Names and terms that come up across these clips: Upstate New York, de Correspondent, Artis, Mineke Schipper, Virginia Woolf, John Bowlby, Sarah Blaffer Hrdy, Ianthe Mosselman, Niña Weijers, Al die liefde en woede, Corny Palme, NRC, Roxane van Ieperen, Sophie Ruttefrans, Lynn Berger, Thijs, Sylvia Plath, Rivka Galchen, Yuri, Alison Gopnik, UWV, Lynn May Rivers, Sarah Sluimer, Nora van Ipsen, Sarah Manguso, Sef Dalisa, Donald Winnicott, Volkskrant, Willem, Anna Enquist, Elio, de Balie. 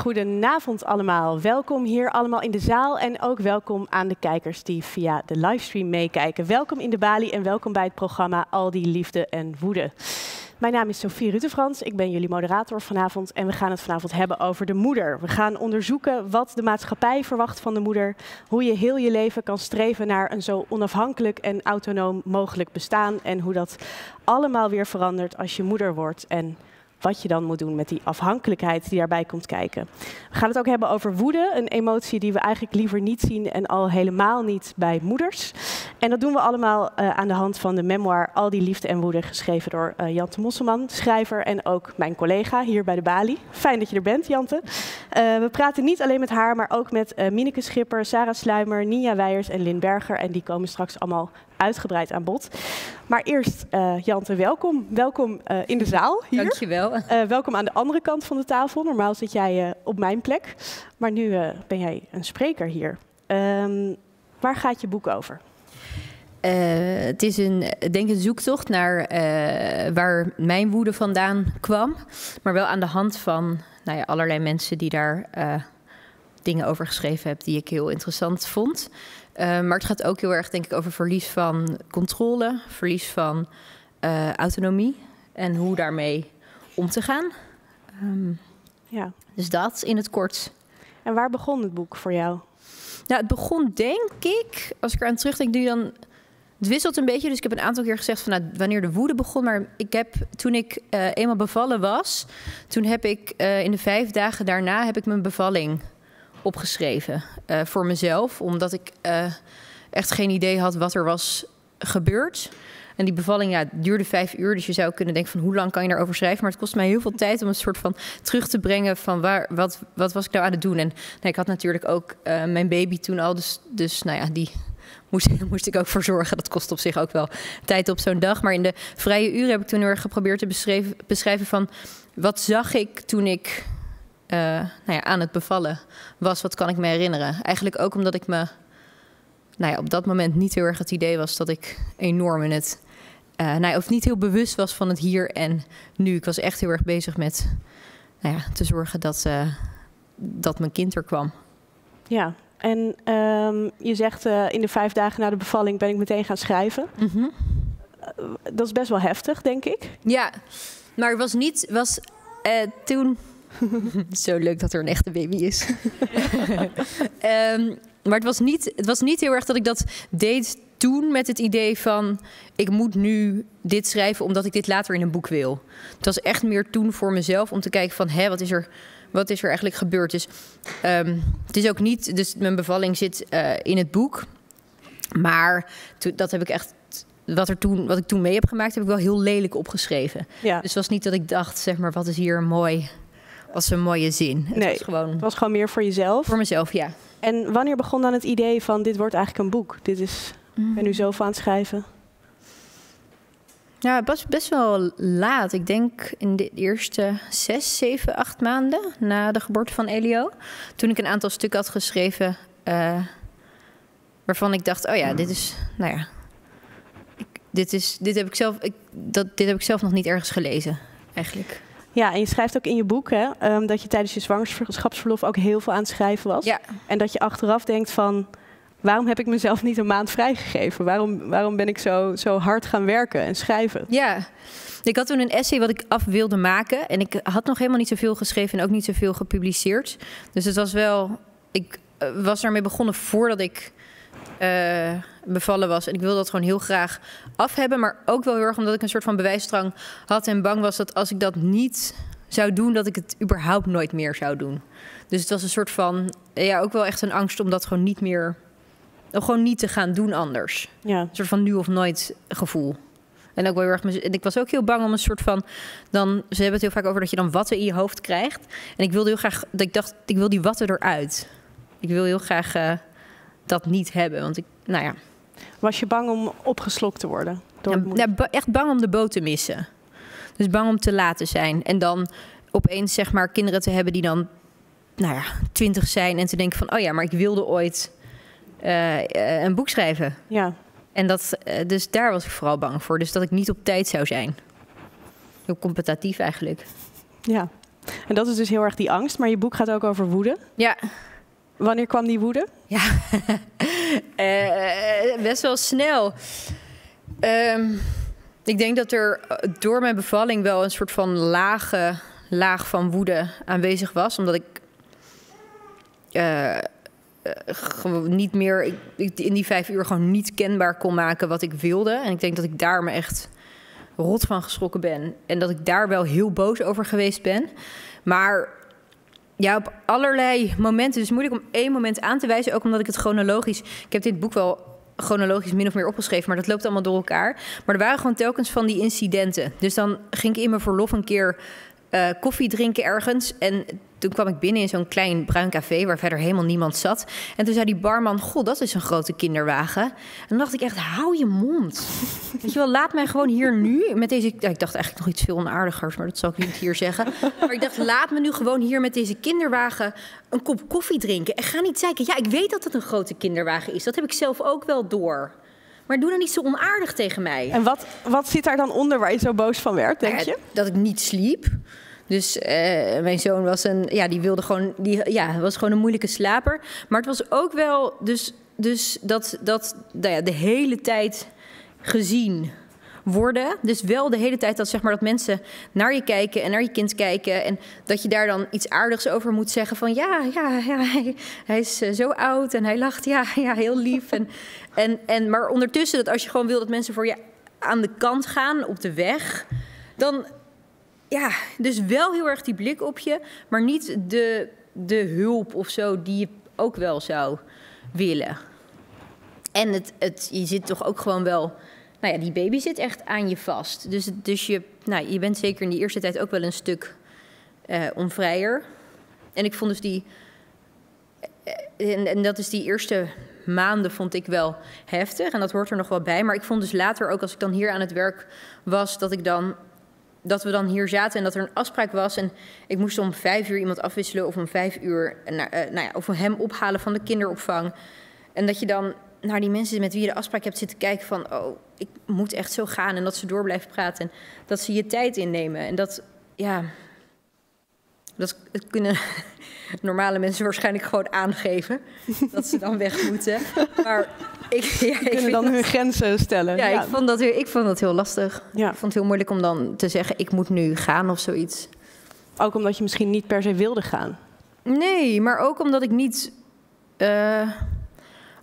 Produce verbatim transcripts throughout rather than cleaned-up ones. Goedenavond allemaal. Welkom hier allemaal in de zaal en ook welkom aan de kijkers die via de livestream meekijken. Welkom in de Balie en welkom bij het programma Al die liefde en woede. Mijn naam is Sophie Ruttefrans, ik ben jullie moderator vanavond en we gaan het vanavond hebben over de moeder. We gaan onderzoeken wat de maatschappij verwacht van de moeder, hoe je heel je leven kan streven naar een zo onafhankelijk en autonoom mogelijk bestaan en hoe dat allemaal weer verandert als je moeder wordt en wat je dan moet doen met die afhankelijkheid die daarbij komt kijken. We gaan het ook hebben over woede, een emotie die we eigenlijk liever niet zien en al helemaal niet bij moeders. En dat doen we allemaal uh, aan de hand van de memoir Al die liefde en woede, geschreven door uh, Ianthe Mosselman, schrijver en ook mijn collega hier bij de Balie. Fijn dat je er bent, Ianthe. Uh, we praten niet alleen met haar, maar ook met uh, Mineke Schipper, Sarah Sluimer, Niña Weijers en Lynn Berger. En die komen straks allemaal uitgebreid aan bod. Maar eerst, uh, Ianthe, welkom. Welkom uh, in de zaal hier. Dankjewel. Uh, welkom aan de andere kant van de tafel. Normaal zit jij uh, op mijn plek. Maar nu uh, ben jij een spreker hier. Um, waar gaat je boek over? Uh, het is een, denk een zoektocht naar uh, waar mijn woede vandaan kwam. Maar wel aan de hand van nou ja, allerlei mensen die daar uh, dingen over geschreven hebben die ik heel interessant vond. Uh, maar het gaat ook heel erg denk ik over verlies van controle, verlies van uh, autonomie en hoe daarmee om te gaan. Um, ja. Dus dat in het kort. En waar begon het boek voor jou? Nou, het begon denk ik, als ik eraan terugdenk, nu dan, het wisselt een beetje. Dus ik heb een aantal keer gezegd van nou, wanneer de woede begon. Maar ik heb, toen ik uh, eenmaal bevallen was, toen heb ik uh, in de vijf dagen daarna heb ik mijn bevalling opgeschreven uh, voor mezelf. Omdat ik uh, echt geen idee had wat er was gebeurd. En die bevalling ja, duurde vijf uur, dus je zou kunnen denken van hoe lang kan je daarover schrijven. Maar het kost mij heel veel tijd om een soort van terug te brengen van waar, wat, wat was ik nou aan het doen. En nou, ik had natuurlijk ook uh, mijn baby toen al, dus, dus nou ja, die moest, moest ik ook voor zorgen. Dat kost op zich ook wel tijd op zo'n dag. Maar in de vrije uren heb ik toen heel erg geprobeerd te beschrijven, beschrijven van wat zag ik toen ik uh, nou ja, aan het bevallen was. Wat kan ik me herinneren? Eigenlijk ook omdat ik me nou ja, op dat moment niet heel erg het idee was dat ik enorm in het Uh, nou, of niet heel bewust was van het hier en nu. Ik was echt heel erg bezig met nou ja, te zorgen dat, uh, dat mijn kind er kwam. Ja, en um, je zegt uh, in de vijf dagen na de bevalling ben ik meteen gaan schrijven. Mm-hmm. uh, dat is best wel heftig, denk ik. Ja, maar het was niet... was uh, toen... Zo leuk dat er een echte baby is. um, maar het was, niet, het was niet heel erg dat ik dat deed toen met het idee van ik moet nu dit schrijven omdat ik dit later in een boek wil. Het was echt meer toen voor mezelf om te kijken van hé, wat is er, wat is er eigenlijk gebeurd? Dus um, het is ook niet, dus mijn bevalling zit uh, in het boek. Maar to, dat heb ik echt, wat, er toen, wat ik toen mee heb gemaakt, heb ik wel heel lelijk opgeschreven. Ja. Dus het was niet dat ik dacht, zeg maar, wat is hier een mooi, was een mooie zin. Het, nee, was gewoon, het was gewoon meer voor jezelf? Voor mezelf, ja. En wanneer begon dan het idee van dit wordt eigenlijk een boek? Dit is... En nu zoveel aan het schrijven? Nou, het was best wel laat. Ik denk in de eerste zes, zeven, acht maanden na de geboorte van Elio. Toen ik een aantal stukken had geschreven uh, waarvan ik dacht, oh ja, dit is, nou ja, ik, dit, is, dit, heb ik zelf, ik, dat, dit heb ik zelf nog niet ergens gelezen, eigenlijk. Ja, en je schrijft ook in je boek hè, um, dat je tijdens je zwangerschapsverlof ook heel veel aan het schrijven was. Ja. En dat je achteraf denkt van, waarom heb ik mezelf niet een maand vrijgegeven? Waarom, waarom ben ik zo, zo hard gaan werken en schrijven? Ja, ik had toen een essay wat ik af wilde maken. En ik had nog helemaal niet zoveel geschreven en ook niet zoveel gepubliceerd. Dus het was wel... Ik was daarmee begonnen voordat ik uh, bevallen was. En ik wilde dat gewoon heel graag af hebben. Maar ook wel heel erg omdat ik een soort van bewijsdrang had. En bang was dat als ik dat niet zou doen, dat ik het überhaupt nooit meer zou doen. Dus het was een soort van... Ja, ook wel echt een angst om dat gewoon niet meer... Om gewoon niet te gaan doen anders. Ja. Een soort van nu of nooit gevoel. En ook wel heel erg, ik was ook heel bang om een soort van... Dan, ze hebben het heel vaak over dat je dan watten in je hoofd krijgt. En ik wilde heel graag... Dat ik dacht, ik wil die watten eruit. Ik wil heel graag uh, dat niet hebben. Want ik, nou ja. Was je bang om opgeslokt te worden? Door ja, nou, ba- echt bang om de boot te missen. Dus bang om te laat te zijn. En dan opeens zeg maar kinderen te hebben die dan... Nou ja, twintig zijn. En te denken van, oh ja, maar ik wilde ooit... Uh, een boek schrijven. Ja. En dat, uh, dus daar was ik vooral bang voor. Dus dat ik niet op tijd zou zijn. Heel competitief eigenlijk. Ja. En dat is dus heel erg die angst. Maar je boek gaat ook over woede. Ja. Wanneer kwam die woede? Ja, uh, best wel snel. Um, ik denk dat er door mijn bevalling wel een soort van lage, laag van woede aanwezig was. Omdat ik uh, uh, niet meer ik, ik in die vijf uur gewoon niet kenbaar kon maken wat ik wilde. En ik denk dat ik daar me echt rot van geschrokken ben. En dat ik daar wel heel boos over geweest ben. Maar... ja, op allerlei momenten. Dus moeilijk om één moment aan te wijzen. Ook omdat ik het chronologisch... ik heb dit boek wel chronologisch min of meer opgeschreven. Maar dat loopt allemaal door elkaar. Maar er waren gewoon telkens van die incidenten. Dus dan ging ik in mijn verlof een keer uh, koffie drinken ergens. En toen kwam ik binnen in zo'n klein bruin café... waar verder helemaal niemand zat. En toen zei die barman... goh, dat is een grote kinderwagen. En dan dacht ik echt, hou je mond. Weet je wel, laat mij gewoon hier nu... met deze. Ja, ik dacht eigenlijk nog iets veel onaardigers... maar dat zal ik niet hier zeggen. Maar ik dacht, laat me nu gewoon hier met deze kinderwagen... een kop koffie drinken. En ga niet zeiken. Ja, ik weet dat het een grote kinderwagen is. Dat heb ik zelf ook wel door. Maar doe dan niet zo onaardig tegen mij. En wat, wat zit daar dan onder waar je zo boos van werd, denk je? Ja, dat ik niet sliep... Dus uh, mijn zoon was een, ja, die wilde gewoon, die, ja, was gewoon een moeilijke slaper. Maar het was ook wel, dus, dus dat, dat nou ja, de hele tijd gezien worden. Dus wel de hele tijd dat, zeg maar, dat mensen naar je kijken en naar je kind kijken. En dat je daar dan iets aardigs over moet zeggen van ja, ja, ja hij, hij is zo oud en hij lacht, ja, ja heel lief. En, en, en, maar ondertussen, dat als je gewoon wil dat mensen voor je aan de kant gaan, op de weg, dan... ja, dus wel heel erg die blik op je, maar niet de, de hulp of zo die je ook wel zou willen. En het, het, je zit toch ook gewoon wel... nou ja, die baby zit echt aan je vast. Dus, dus je, nou, je bent zeker in die eerste tijd ook wel een stuk uh, onvrijer. En ik vond dus die... En, en dat is die eerste maanden vond ik wel heftig. En dat hoort er nog wel bij. Maar ik vond dus later ook, als ik dan hier aan het werk was, dat ik dan... dat we dan hier zaten en dat er een afspraak was. En ik moest om vijf uur iemand afwisselen of om vijf uur... Nou, uh, nou ja, of hem ophalen van de kinderopvang. En dat je dan naar die mensen met wie je de afspraak hebt zitten kijken van... oh, ik moet echt zo gaan. En dat ze door blijven praten. En dat ze je tijd innemen. En dat, ja... dat, dat kunnen normale mensen waarschijnlijk gewoon aangeven. Dat ze dan weg moeten. Maar ik... ja, ik kunnen dan dat, hun grenzen stellen. Ja, ja. Ik, vond dat, ik vond dat heel lastig. Ja. Ik vond het heel moeilijk om dan te zeggen... ik moet nu gaan of zoiets. Ook omdat je misschien niet per se wilde gaan? Nee, maar ook omdat ik niet... Uh,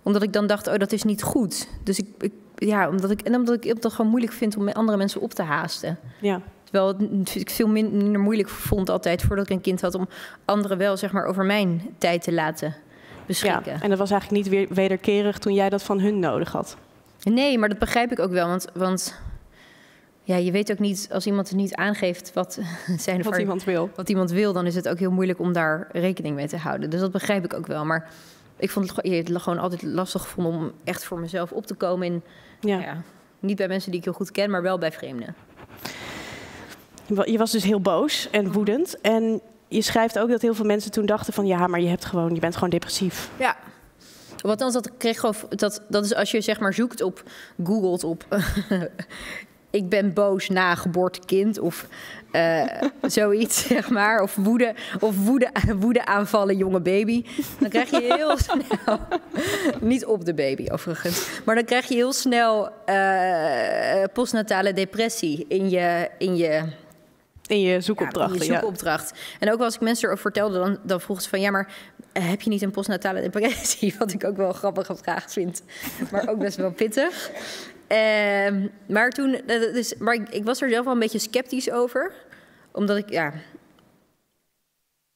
omdat ik dan dacht, oh, dat is niet goed. Dus ik... ik ja, omdat ik, en omdat ik het gewoon moeilijk vind om andere mensen op te haasten. Ja. Terwijl het, ik veel minder moeilijk vond altijd voordat ik een kind had... om anderen wel, zeg maar, over mijn tijd te laten beschikken. Ja, en dat was eigenlijk niet weer wederkerig toen jij dat van hun nodig had. Nee, maar dat begrijp ik ook wel. Want, want ja, je weet ook niet, als iemand het niet aangeeft wat, zijn wat, iemand wil. wat iemand wil... dan is het ook heel moeilijk om daar rekening mee te houden. Dus dat begrijp ik ook wel. Maar ik vond het, het gewoon altijd lastig om echt voor mezelf op te komen. In, ja. Nou ja, niet bij mensen die ik heel goed ken, maar wel bij vreemden. Je was dus heel boos en woedend. En je schrijft ook dat heel veel mensen toen dachten van... ja, maar je, hebt gewoon, je bent gewoon depressief. Ja. Want dan dat kreeg gewoon... Dat, dat is als je, zeg maar, zoekt op... googelt op... ik ben boos na geboortekind of uh, zoiets, zeg maar. Of woede, of woede, woede aanvallen jonge baby. Dan krijg je heel snel... niet op de baby, overigens. Maar dan krijg je heel snel uh, postnatale depressie in je... in je In je zoekopdracht. Ja, in je zoekopdracht. Ja. En ook als ik mensen erover vertelde, dan, dan vroegen ze van... ja, maar heb je niet een postnatale depressie? Wat ik ook wel grappig op vraag vind. Maar ook best wel pittig. Uh, maar toen... Dus, maar ik, ik was er zelf wel een beetje sceptisch over. Omdat ik... ja,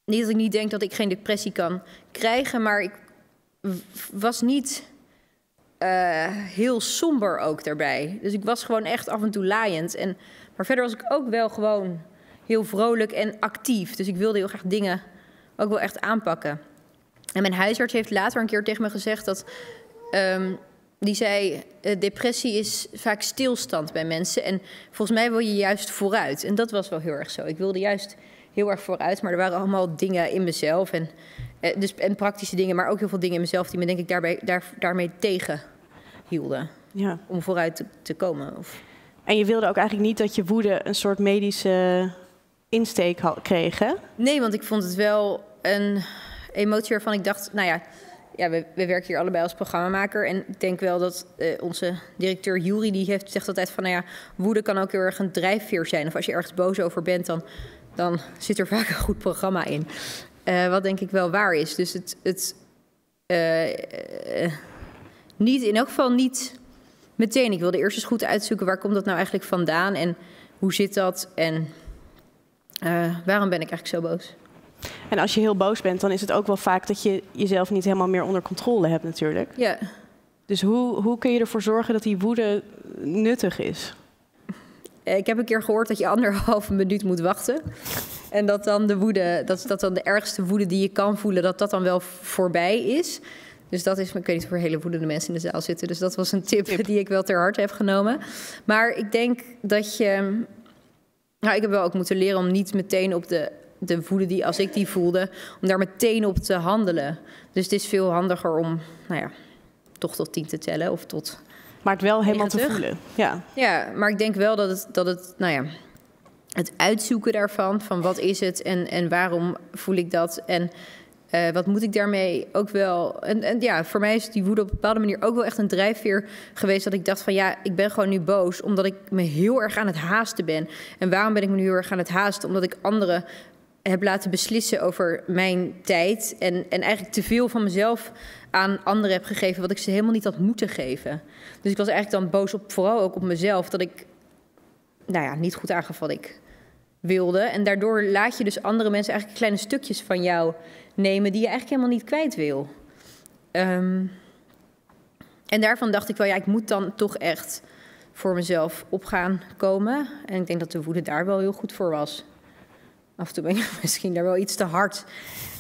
niet dat ik niet denk dat ik geen depressie kan krijgen... maar ik was niet uh, heel somber ook daarbij. Dus ik was gewoon echt af en toe laaiend. En, maar verder was ik ook wel gewoon... heel vrolijk en actief. Dus ik wilde heel graag dingen ook wel echt aanpakken. En mijn huisarts heeft later een keer tegen me gezegd dat... Um, die zei, uh, depressie is vaak stilstand bij mensen. En volgens mij wil je juist vooruit. En dat was wel heel erg zo. Ik wilde juist heel erg vooruit. Maar er waren allemaal dingen in mezelf. En, uh, dus, en praktische dingen, maar ook heel veel dingen in mezelf... die me, denk ik, daarbij, daar, daarmee tegenhielden. Ja. Om vooruit te, te komen. Of... En je wilde ook eigenlijk niet dat je woede een soort medische... insteek kregen? Nee, want ik vond het wel een emotie waarvan ik dacht, nou ja, ja we, we werken hier allebei als programmamaker. En ik denk wel dat uh, onze directeur Yuri, die heeft, zegt altijd van, nou ja, woede kan ook heel erg een drijfveer zijn. Of als je ergens boos over bent, dan, dan zit er vaak een goed programma in. Uh, wat denk ik wel waar is. Dus het... het uh, uh, niet, in elk geval niet meteen. Ik wilde eerst eens goed uitzoeken, waar komt dat nou eigenlijk vandaan? En hoe zit dat? En uh, waarom ben ik eigenlijk zo boos? En als je heel boos bent, dan is het ook wel vaak dat je jezelf niet helemaal meer onder controle hebt natuurlijk. Ja. Dus hoe, hoe kun je ervoor zorgen dat die woede nuttig is? Ik heb een keer gehoord dat je anderhalve minuut moet wachten. En dat dan de woede, dat, dat dan de ergste woede die je kan voelen, dat dat dan wel voorbij is. Dus dat is, ik weet niet voor hele woedende mensen in de zaal zitten. Dus dat was een tip, tip die ik wel ter harte heb genomen. Maar ik denk dat je... Nou, ik heb wel ook moeten leren om niet meteen op de, de woede die, als ik die voelde, om daar meteen op te handelen. Dus het is veel handiger om, nou ja, toch tot tien te tellen of tot... Maar het wel helemaal negentig te voelen. Ja. Ja, maar ik denk wel dat het, dat het, nou ja, het uitzoeken daarvan, van wat is het en, en waarom voel ik dat en... Uh, wat moet ik daarmee ook wel... En, en ja, voor mij is die woede op een bepaalde manier ook wel echt een drijfveer geweest. Dat ik dacht van ja, ik ben gewoon nu boos. Omdat ik me heel erg aan het haasten ben. En waarom ben ik me nu heel erg aan het haasten? Omdat ik anderen heb laten beslissen over mijn tijd. En, en eigenlijk te veel van mezelf aan anderen heb gegeven. Wat ik ze helemaal niet had moeten geven. Dus ik was eigenlijk dan boos op, vooral ook op mezelf. Dat ik, nou ja, niet goed aangaf wat ik wilde. En daardoor laat je dus andere mensen eigenlijk kleine stukjes van jou nemen die je eigenlijk helemaal niet kwijt wil. Um, en daarvan dacht ik wel, ja, ik moet dan toch echt voor mezelf op gaan komen. En ik denk dat de woede daar wel heel goed voor was. Af en toe ben ik misschien daar wel iets te hard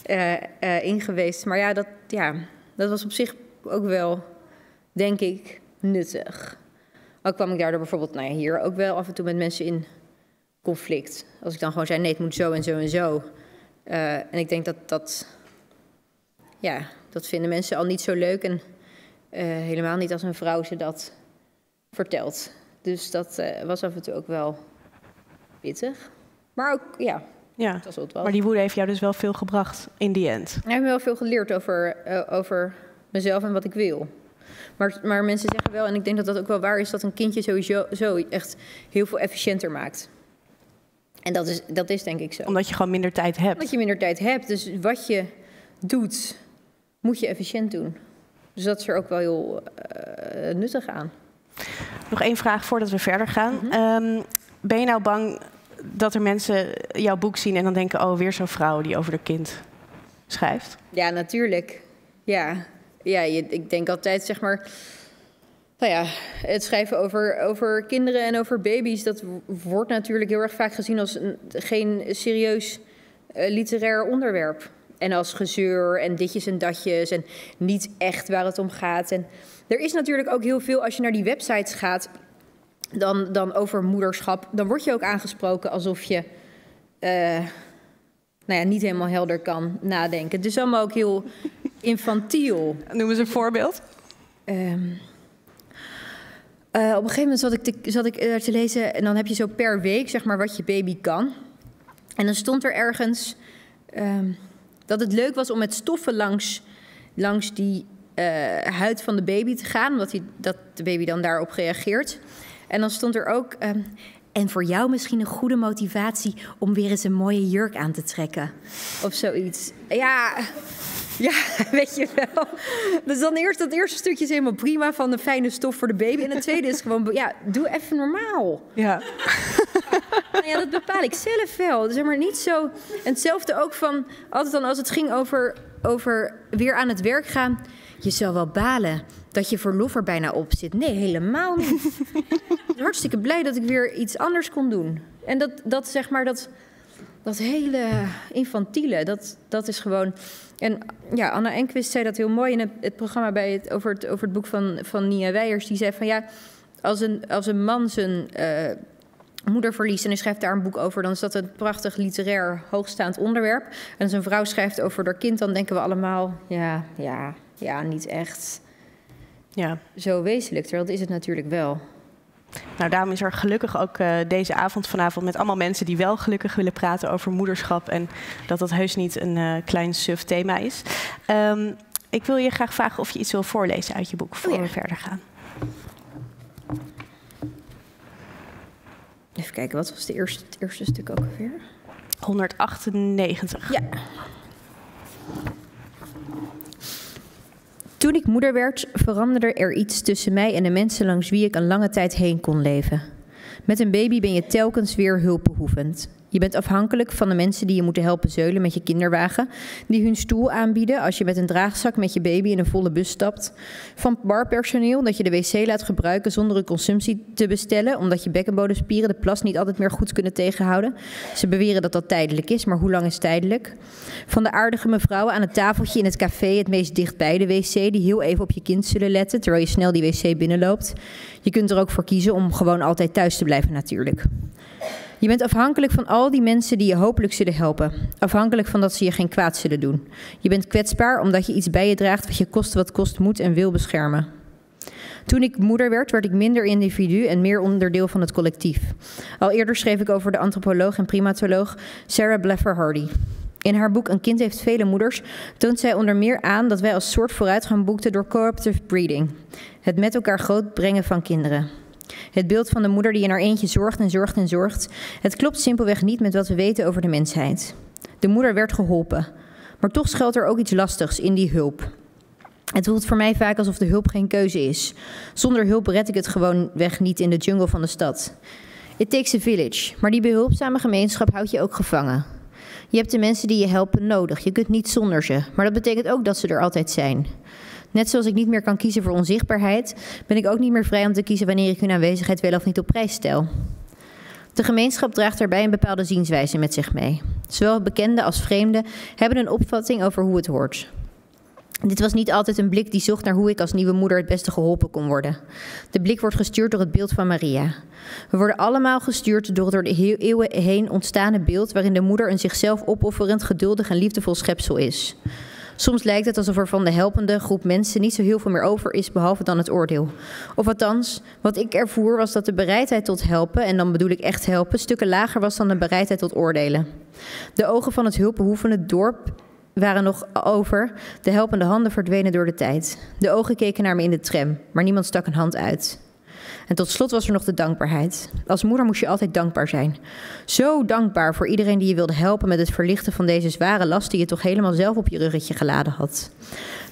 uh, uh, in geweest. Maar ja dat, ja, dat was op zich ook wel, denk ik, nuttig. Al kwam ik daardoor bijvoorbeeld, nou ja, hier ook wel af en toe met mensen in conflict. Als ik dan gewoon zei, nee, het moet zo en zo en zo. Uh, en ik denk dat dat, ja, dat vinden mensen al niet zo leuk. En uh, helemaal niet als een vrouw ze dat vertelt. Dus dat uh, was af en toe ook wel pittig. Maar ook, ja, ja. Dat was wat was. Maar die woede heeft jou dus wel veel gebracht in die end. Ik heb wel veel geleerd over, uh, over mezelf en wat ik wil. Maar, maar mensen zeggen wel, en ik denk dat dat ook wel waar is, dat een kindje sowieso zo echt heel veel efficiënter maakt. En dat is, dat is denk ik zo. Omdat je gewoon minder tijd hebt. Omdat je minder tijd hebt. Dus wat je doet, moet je efficiënt doen. Dus dat is er ook wel heel uh, nuttig aan. Nog één vraag voordat we verder gaan. Mm-hmm. um, ben je nou bang dat er mensen jouw boek zien en dan denken, oh, weer zo'n vrouw die over haar kind schrijft? Ja, natuurlijk. Ja, ja je, ik denk altijd, zeg maar... Nou ja, het schrijven over, over kinderen en over baby's, dat wordt natuurlijk heel erg vaak gezien als een, geen serieus uh, literair onderwerp. En als gezeur en ditjes en datjes en niet echt waar het om gaat. En er is natuurlijk ook heel veel, als je naar die websites gaat, dan, dan over moederschap, dan word je ook aangesproken alsof je uh, nou ja, niet helemaal helder kan nadenken. Dus allemaal ook heel infantiel. Noem eens een voorbeeld. Um, Uh, op een gegeven moment zat ik, te, zat ik er te lezen en dan heb je zo per week, zeg maar, wat je baby kan. En dan stond er ergens uh, dat het leuk was om met stoffen langs, langs die uh, huid van de baby te gaan. Omdat die, dat de baby dan daarop reageert. En dan stond er ook, uh, en voor jou misschien een goede motivatie om weer eens een mooie jurk aan te trekken. Of zoiets. Ja... Ja, weet je wel. Dus dan eerst, dat eerste stukje is helemaal prima van de fijne stof voor de baby. En het tweede is gewoon, ja, doe even normaal. Ja. Nou ja, dat bepaal ik zelf wel. Zeg maar niet zo... En hetzelfde ook van, altijd dan als het ging over, over weer aan het werk gaan. Je zou wel balen dat je verlof er bijna op zit. Nee, helemaal niet. Hartstikke blij dat ik weer iets anders kon doen. En dat, dat zeg maar, dat... Dat hele infantiele, dat, dat is gewoon... En ja, Anna Enquist zei dat heel mooi in het, het programma bij het, over, het, over het boek van, van Niña Weijers. Die zei van ja, als een, als een man zijn uh, moeder verliest en hij schrijft daar een boek over... dan is dat een prachtig literair hoogstaand onderwerp. En als een vrouw schrijft over haar kind, dan denken we allemaal... ja, ja, ja, niet echt ja. Zo wezenlijk. Terwijl dat is het natuurlijk wel. Nou, daarom is er gelukkig ook uh, deze avond vanavond met allemaal mensen die wel gelukkig willen praten over moederschap. En dat dat heus niet een uh, klein suf thema is. Um, ik wil je graag vragen of je iets wil voorlezen uit je boek voor oh ja. we verder gaan. Even kijken, wat was de eerste, het eerste stuk ook alweer? honderdachtennegentig. Ja. Toen ik moeder werd, veranderde er iets tussen mij en de mensen langs wie ik een lange tijd heen kon leven. Met een baby ben je telkens weer hulpbehoevend. Je bent afhankelijk van de mensen die je moeten helpen zeulen met je kinderwagen, die hun stoel aanbieden als je met een draagzak met je baby in een volle bus stapt. Van barpersoneel dat je de wc laat gebruiken zonder een consumptie te bestellen, omdat je bekkenbodemspieren de plas niet altijd meer goed kunnen tegenhouden. Ze beweren dat dat tijdelijk is, maar hoe lang is tijdelijk? Van de aardige mevrouwen aan het tafeltje in het café het meest dichtbij de wc, die heel even op je kind zullen letten, terwijl je snel die wc binnenloopt. Je kunt er ook voor kiezen om gewoon altijd thuis te blijven natuurlijk. Je bent afhankelijk van al die mensen die je hopelijk zullen helpen. Afhankelijk van dat ze je geen kwaad zullen doen. Je bent kwetsbaar omdat je iets bij je draagt wat je kost wat kost moet en wil beschermen. Toen ik moeder werd, werd ik minder individu en meer onderdeel van het collectief. Al eerder schreef ik over de antropoloog en primatoloog Sarah Blaffer Hrdy. In haar boek Een kind heeft vele moeders toont zij onder meer aan dat wij als soort vooruitgang boekten door cooperative breeding. Het met elkaar grootbrengen van kinderen. Het beeld van de moeder die in haar eentje zorgt en zorgt en zorgt. Het klopt simpelweg niet met wat we weten over de mensheid. De moeder werd geholpen. Maar toch schuilt er ook iets lastigs in die hulp. Het voelt voor mij vaak alsof de hulp geen keuze is. Zonder hulp red ik het gewoonweg niet in de jungle van de stad. It takes a village. Maar die behulpzame gemeenschap houdt je ook gevangen. Je hebt de mensen die je helpen nodig. Je kunt niet zonder ze. Maar dat betekent ook dat ze er altijd zijn. Net zoals ik niet meer kan kiezen voor onzichtbaarheid, ben ik ook niet meer vrij om te kiezen wanneer ik hun aanwezigheid wel of niet op prijs stel. De gemeenschap draagt daarbij een bepaalde zienswijze met zich mee. Zowel bekenden als vreemden hebben een opvatting over hoe het hoort. Dit was niet altijd een blik die zocht naar hoe ik als nieuwe moeder het beste geholpen kon worden. De blik wordt gestuurd door het beeld van Maria. We worden allemaal gestuurd door het door de eeuwen heen ontstane beeld waarin de moeder een zichzelf opofferend, geduldig en liefdevol schepsel is. Soms lijkt het alsof er van de helpende groep mensen niet zo heel veel meer over is, behalve dan het oordeel. Of althans, wat ik ervoer was dat de bereidheid tot helpen, en dan bedoel ik echt helpen, stukken lager was dan de bereidheid tot oordelen. De ogen van het hulpbehoevende dorp waren nog over, de helpende handen verdwenen door de tijd. De ogen keken naar me in de tram, maar niemand stak een hand uit. En tot slot was er nog de dankbaarheid. Als moeder moest je altijd dankbaar zijn. Zo dankbaar voor iedereen die je wilde helpen met het verlichten van deze zware last die je toch helemaal zelf op je ruggetje geladen had.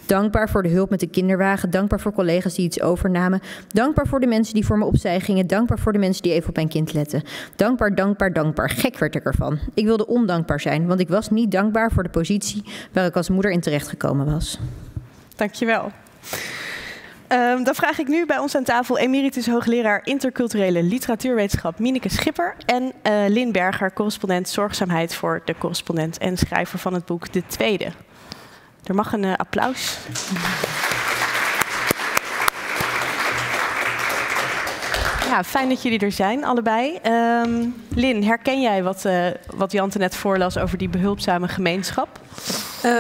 Dankbaar voor de hulp met de kinderwagen. Dankbaar voor collega's die iets overnamen. Dankbaar voor de mensen die voor me opzij gingen. Dankbaar voor de mensen die even op mijn kind letten. Dankbaar, dankbaar, dankbaar. Gek werd ik ervan. Ik wilde ondankbaar zijn, want ik was niet dankbaar voor de positie waar ik als moeder in terecht gekomen was. Dankjewel. Um, dan vraag ik nu bij ons aan tafel emeritus hoogleraar interculturele literatuurwetenschap Mineke Schipper en uh, Lynn Berger, correspondent zorgzaamheid voor de Correspondent en schrijver van het boek De Tweede. Er mag een uh, applaus. Ja, fijn dat jullie er zijn, allebei. Um, Lynn, herken jij wat, uh, wat Ianthe net voorlas over die behulpzame gemeenschap?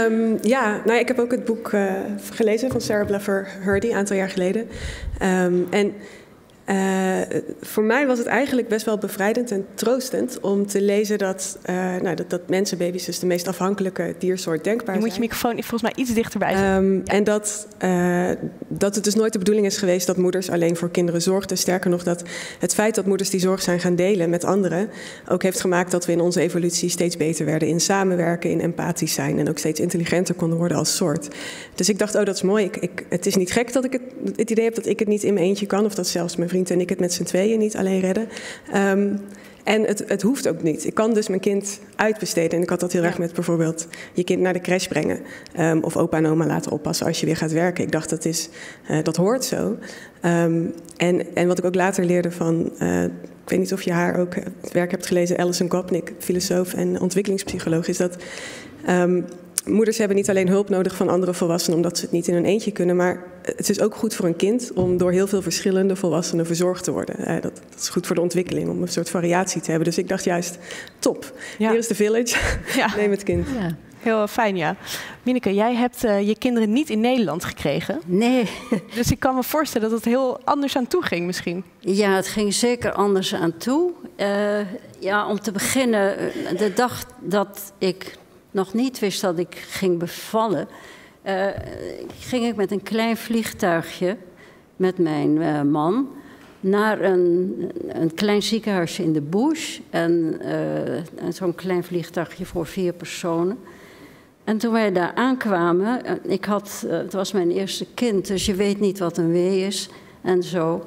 Um, ja, nou ja, ik heb ook het boek uh, gelezen van Sarah Blaffer Hrdy een aantal jaar geleden. Um, en uh, voor mij was het eigenlijk best wel bevrijdend en troostend om te lezen dat, uh, nou, dat, dat mensenbaby's dus de meest afhankelijke diersoort denkbaar zijn. Je moet je microfoon volgens mij iets dichterbij zetten. Um, ja. En dat, uh, dat het dus nooit de bedoeling is geweest dat moeders alleen voor kinderen zorgden. Sterker nog, dat het feit dat moeders die zorg zijn gaan delen met anderen ook heeft gemaakt dat we in onze evolutie steeds beter werden in samenwerken, in empathisch zijn en ook steeds intelligenter konden worden als soort. Dus ik dacht, oh, dat is mooi. Ik, ik, het is niet gek dat ik het, het idee heb dat ik het niet in mijn eentje kan of dat zelfs mijn vriend en ik het met z'n tweeën niet alleen redden. Um, en het, het hoeft ook niet. Ik kan dus mijn kind uitbesteden. En ik had dat heel erg met bijvoorbeeld je kind naar de crèche brengen. Um, of opa en oma laten oppassen als je weer gaat werken. Ik dacht, dat, is, uh, dat hoort zo. Um, en, en wat ik ook later leerde van... Uh, ik weet niet of je haar ook het werk hebt gelezen. Alison Gopnik, filosoof en ontwikkelingspsycholoog. Is dat... Um, Moeders hebben niet alleen hulp nodig van andere volwassenen omdat ze het niet in hun eentje kunnen. Maar het is ook goed voor een kind om door heel veel verschillende volwassenen verzorgd te worden. Dat, dat is goed voor de ontwikkeling, om een soort variatie te hebben. Dus ik dacht juist, top. Ja. Hier is de village. Ja. Neem het kind. Ja. Heel fijn, ja. Mineke, jij hebt uh, je kinderen niet in Nederland gekregen. Nee. Dus ik kan me voorstellen dat het heel anders aan toe ging misschien. Ja, het ging zeker anders aan toe. Uh, ja, om te beginnen, de dag dat ik nog niet wist dat ik ging bevallen... Uh, ging ik met een klein vliegtuigje met mijn uh, man... naar een, een klein ziekenhuisje in de bush. En uh, zo'n klein vliegtuigje voor vier personen. En toen wij daar aankwamen... Ik had, uh, het was mijn eerste kind, dus je weet niet wat een wee is. En zo.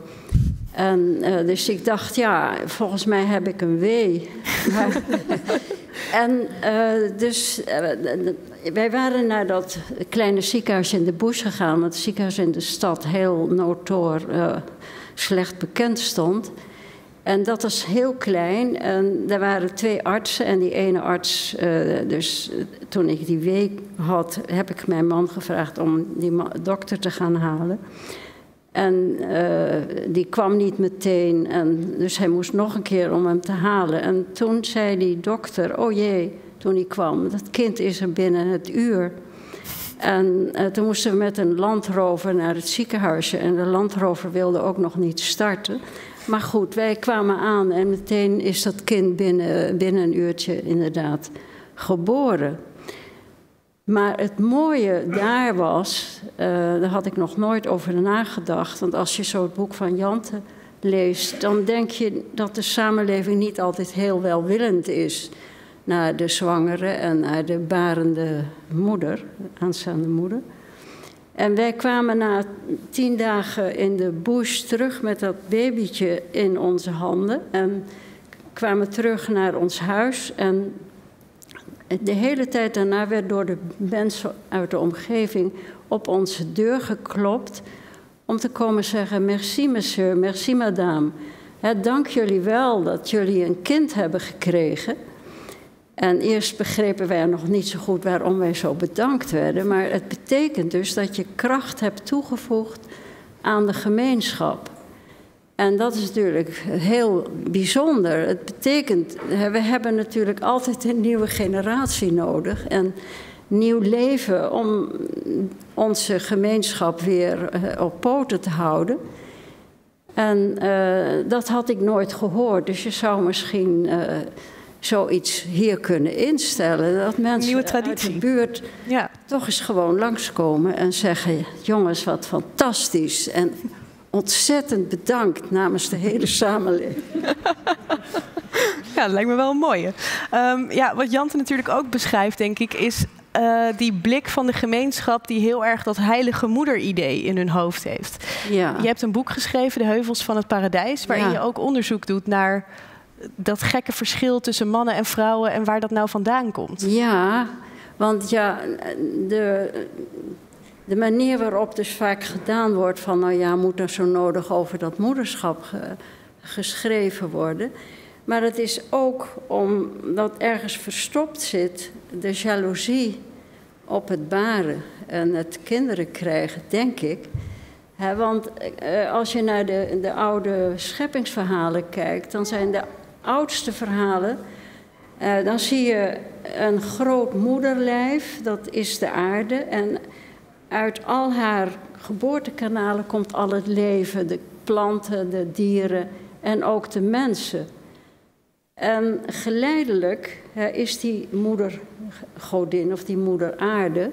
En, uh, dus ik dacht, ja, volgens mij heb ik een wee. Maar, en uh, dus... Uh, wij waren naar dat kleine ziekenhuisje in de bush gegaan. Want het ziekenhuis in de stad heel notoor... Uh, slecht bekend stond. En dat was heel klein. En er waren twee artsen. En die ene arts, uh, dus toen ik die week had... heb ik mijn man gevraagd om die dokter te gaan halen. En uh, die kwam niet meteen. En dus hij moest nog een keer om hem te halen. En toen zei die dokter, oh jee, toen hij kwam... dat kind is er binnen het uur. En uh, toen moesten we met een landrover naar het ziekenhuisje. En de landrover wilde ook nog niet starten. Maar goed, wij kwamen aan en meteen is dat kind binnen, binnen een uurtje inderdaad geboren. Maar het mooie daar was, uh, daar had ik nog nooit over nagedacht. Want als je zo het boek van Ianthe leest, dan denk je dat de samenleving niet altijd heel welwillend is... naar de zwangere en naar de barende moeder, aanstaande moeder. En wij kwamen na tien dagen in de bush terug met dat babytje in onze handen. En kwamen terug naar ons huis. En de hele tijd daarna werd door de mensen uit de omgeving op onze deur geklopt... om te komen zeggen, merci monsieur, merci madame. Hè, dank jullie wel dat jullie een kind hebben gekregen... En eerst begrepen wij nog niet zo goed waarom wij zo bedankt werden. Maar het betekent dus dat je kracht hebt toegevoegd aan de gemeenschap. En dat is natuurlijk heel bijzonder. Het betekent, we hebben natuurlijk altijd een nieuwe generatie nodig. En nieuw leven om onze gemeenschap weer op poten te houden. En uh, dat had ik nooit gehoord. Dus je zou misschien... Uh, zoiets hier kunnen instellen, dat mensen uit de buurt ja. toch eens gewoon langskomen en zeggen... jongens, wat fantastisch en ontzettend bedankt namens de hele samenleving. Ja, dat lijkt me wel een mooie. Um, ja, wat Ianthe natuurlijk ook beschrijft, denk ik, is uh, die blik van de gemeenschap... die heel erg dat heilige moeder-idee in hun hoofd heeft. Ja. Je hebt een boek geschreven, De Heuvels van het Paradijs... waarin ja. je ook onderzoek doet naar... dat gekke verschil tussen mannen en vrouwen en waar dat nou vandaan komt. Ja, want ja, de, de manier waarop dus vaak gedaan wordt van... nou ja, moet er zo nodig over dat moederschap ge, geschreven worden. Maar het is ook omdat ergens verstopt zit de jaloezie op het baren... en het kinderen krijgen, denk ik... He, want eh, als je naar de, de oude scheppingsverhalen kijkt... dan zijn de oudste verhalen... Eh, dan zie je een groot moederlijf, dat is de aarde... en uit al haar geboortekanalen komt al het leven... de planten, de dieren en ook de mensen. En geleidelijk he, is die moedergodin, of die moeder aarde...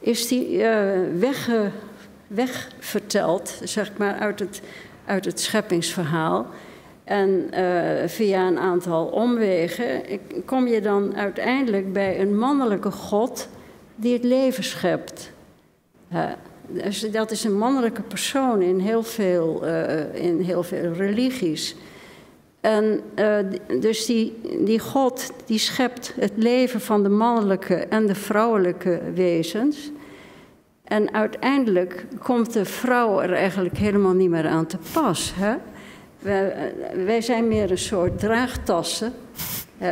is die eh, wegge... wegverteld, zeg maar, uit het, uit het scheppingsverhaal. En uh, via een aantal omwegen kom je dan uiteindelijk bij een mannelijke god die het leven schept. Uh, dus dat is een mannelijke persoon in heel veel, uh, in heel veel religies. En uh, dus die, die god die schept het leven van de mannelijke en de vrouwelijke wezens... En uiteindelijk komt de vrouw er eigenlijk helemaal niet meer aan te pas. Hè? Wij, wij zijn meer een soort draagtassen. Eh,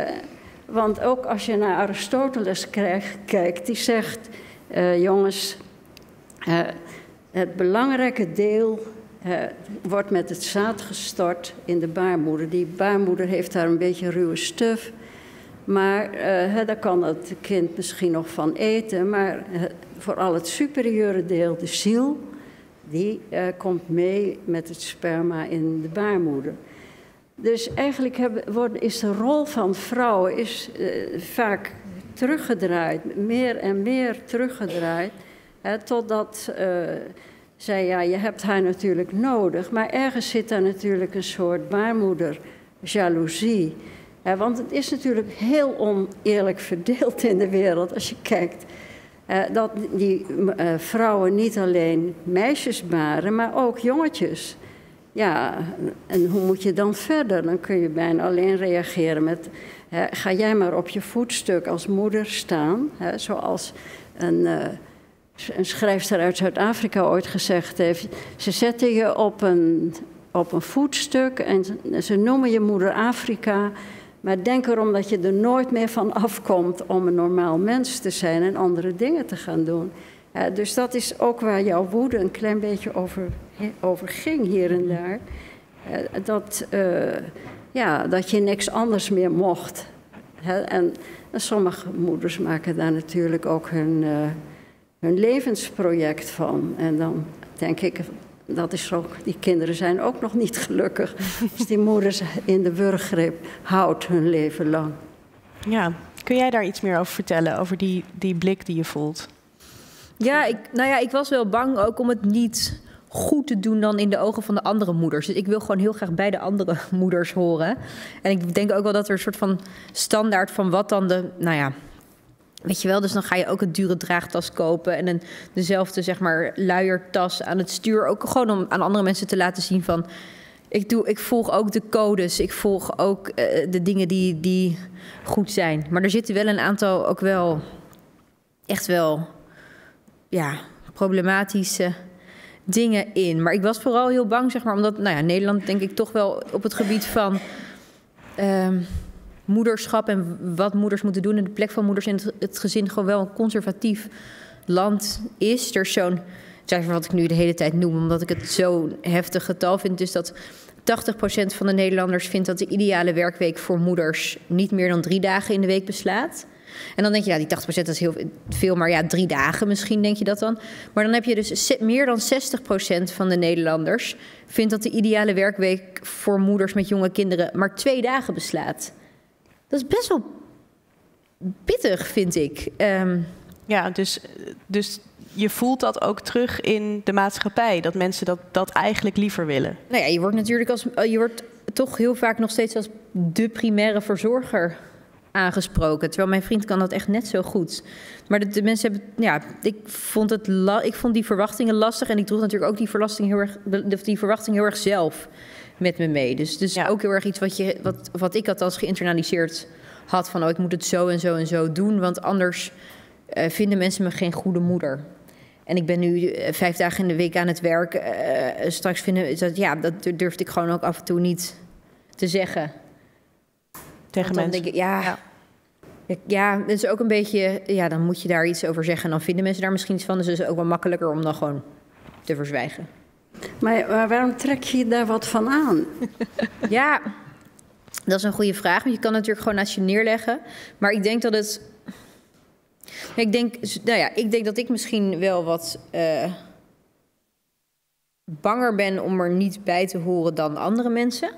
want ook als je naar Aristoteles krijgt, kijkt, die zegt... Eh, jongens, eh, het belangrijke deel eh, wordt met het zaad gestort in de baarmoeder. Die baarmoeder heeft daar een beetje ruwe stuf. Maar uh, daar kan het kind misschien nog van eten, maar uh, vooral het superieure deel, de ziel, die uh, komt mee met het sperma in de baarmoeder. Dus eigenlijk hebben, worden, is de rol van vrouwen is, uh, vaak teruggedraaid, meer en meer teruggedraaid, hè, totdat uh, zij, ja, je hebt haar natuurlijk nodig, maar ergens zit daar natuurlijk een soort baarmoederjaloezie. He, want het is natuurlijk heel oneerlijk verdeeld in de wereld als je kijkt. Eh, dat die eh, vrouwen niet alleen meisjes baren, maar ook jongetjes. Ja, en hoe moet je dan verder? Dan kun je bijna alleen reageren met... He, ga jij maar op je voetstuk als moeder staan. He, zoals een, uh, een schrijfster uit Zuid-Afrika ooit gezegd heeft. Ze zetten je op een, op een voetstuk en ze noemen je moeder Afrika... Maar denk erom dat je er nooit meer van afkomt om een normaal mens te zijn en andere dingen te gaan doen. Ja, dus dat is ook waar jouw woede een klein beetje over, over ging hier en daar. Ja, dat, uh, ja, dat je niks anders meer mocht. Ja, en, en sommige moeders maken daar natuurlijk ook hun, uh, hun levensproject van. En dan denk ik... Dat is ook, die kinderen zijn ook nog niet gelukkig als die moeders in de wurggreep houdt hun leven lang. Ja, kun jij daar iets meer over vertellen, over die, die blik die je voelt? Ja, ik, nou ja, ik was wel bang ook om het niet goed te doen dan in de ogen van de andere moeders. Dus ik wil gewoon heel graag bij de andere moeders horen. En ik denk ook wel dat er een soort van standaard van wat dan de... Nou ja, weet je wel, dus dan ga je ook een dure draagtas kopen... en een, dezelfde, zeg maar, luiertas aan het stuur. Ook gewoon om aan andere mensen te laten zien van... ik, doe, ik volg ook de codes, ik volg ook uh, de dingen die, die goed zijn. Maar er zitten wel een aantal ook wel... echt wel, ja, problematische dingen in. Maar ik was vooral heel bang, zeg maar... omdat, nou ja, Nederland denk ik toch wel op het gebied van... Um, moederschap en wat moeders moeten doen... en de plek van moeders in het gezin gewoon wel een conservatief land is. Er is zo'n cijfer wat ik nu de hele tijd noem... omdat ik het zo'n heftig getal vind... dus dat tachtig procent van de Nederlanders vindt dat de ideale werkweek voor moeders... niet meer dan drie dagen in de week beslaat. En dan denk je, ja, die tachtig procent dat is heel veel... maar ja, drie dagen misschien denk je dat dan. Maar dan heb je dus meer dan zestig procent van de Nederlanders... vindt dat de ideale werkweek voor moeders met jonge kinderen... maar twee dagen beslaat. Dat is best wel pittig, vind ik. Um... Ja, dus, dus je voelt dat ook terug in de maatschappij. Dat mensen dat, dat eigenlijk liever willen. Nou ja, je wordt natuurlijk als, je wordt toch heel vaak nog steeds als de primaire verzorger aangesproken. Terwijl mijn vriend kan dat echt net zo goed. Maar de, de mensen hebben... Ja, ik vond, het la, ik vond die verwachtingen lastig. En ik droeg natuurlijk ook die, verwachting heel erg, die verwachting heel erg zelf... met me mee. Dus, dus ja. Ook heel erg iets wat, je, wat, wat ik althans geïnternaliseerd had... van oh, ik moet het zo en zo en zo doen... want anders uh, vinden mensen me geen goede moeder. En ik ben nu uh, vijf dagen in de week aan het werk. Uh, straks vinden dat, ja, dat durfde ik gewoon ook af en toe niet te zeggen. Tegen mensen? Denk ik, ja, ja. Ik, ja, dat is ook een beetje... Ja, dan moet je daar iets over zeggen... en dan vinden mensen daar misschien iets van. Dus het is ook wel makkelijker om dan gewoon te verzwijgen. Maar, maar waarom trek je daar wat van aan? Ja, dat is een goede vraag. Want je kan het natuurlijk gewoon naast je neerleggen. Maar ik denk dat het... Ik denk, nou ja, ik denk dat ik misschien wel wat uh, banger ben om er niet bij te horen dan andere mensen.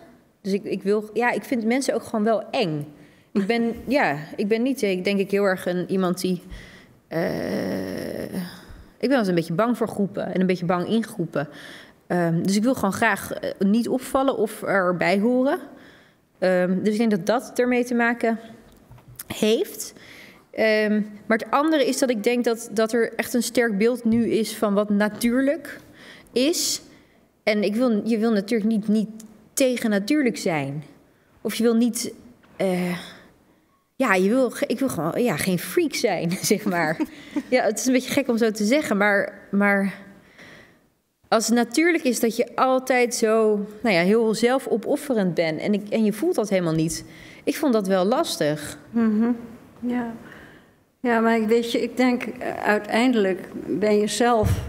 Dus ik, ik wil... Ja, ik vind mensen ook gewoon wel eng. Ik ben, ja, ik ben niet, ik denk ik heel erg een, iemand die... Uh, ik ben altijd een beetje bang voor groepen en een beetje bang in groepen. Um, dus ik wil gewoon graag uh, niet opvallen of erbij horen. Um, dus ik denk dat dat ermee te maken heeft. Um, maar het andere is dat ik denk dat, dat er echt een sterk beeld nu is van wat natuurlijk is. En ik wil, je wil natuurlijk niet, niet tegen natuurlijk zijn. Of je wil niet... Uh, ja, je wil, ik wil gewoon ja, geen freak zijn, zeg maar. Ja, het is een beetje gek om zo te zeggen, maar... maar als het natuurlijk is dat je altijd zo nou ja, heel zelfopofferend bent... En, ik, en je voelt dat helemaal niet. Ik vond dat wel lastig. Mm-hmm. Ja. Ja, maar weet je, ik denk uiteindelijk ben je zelf...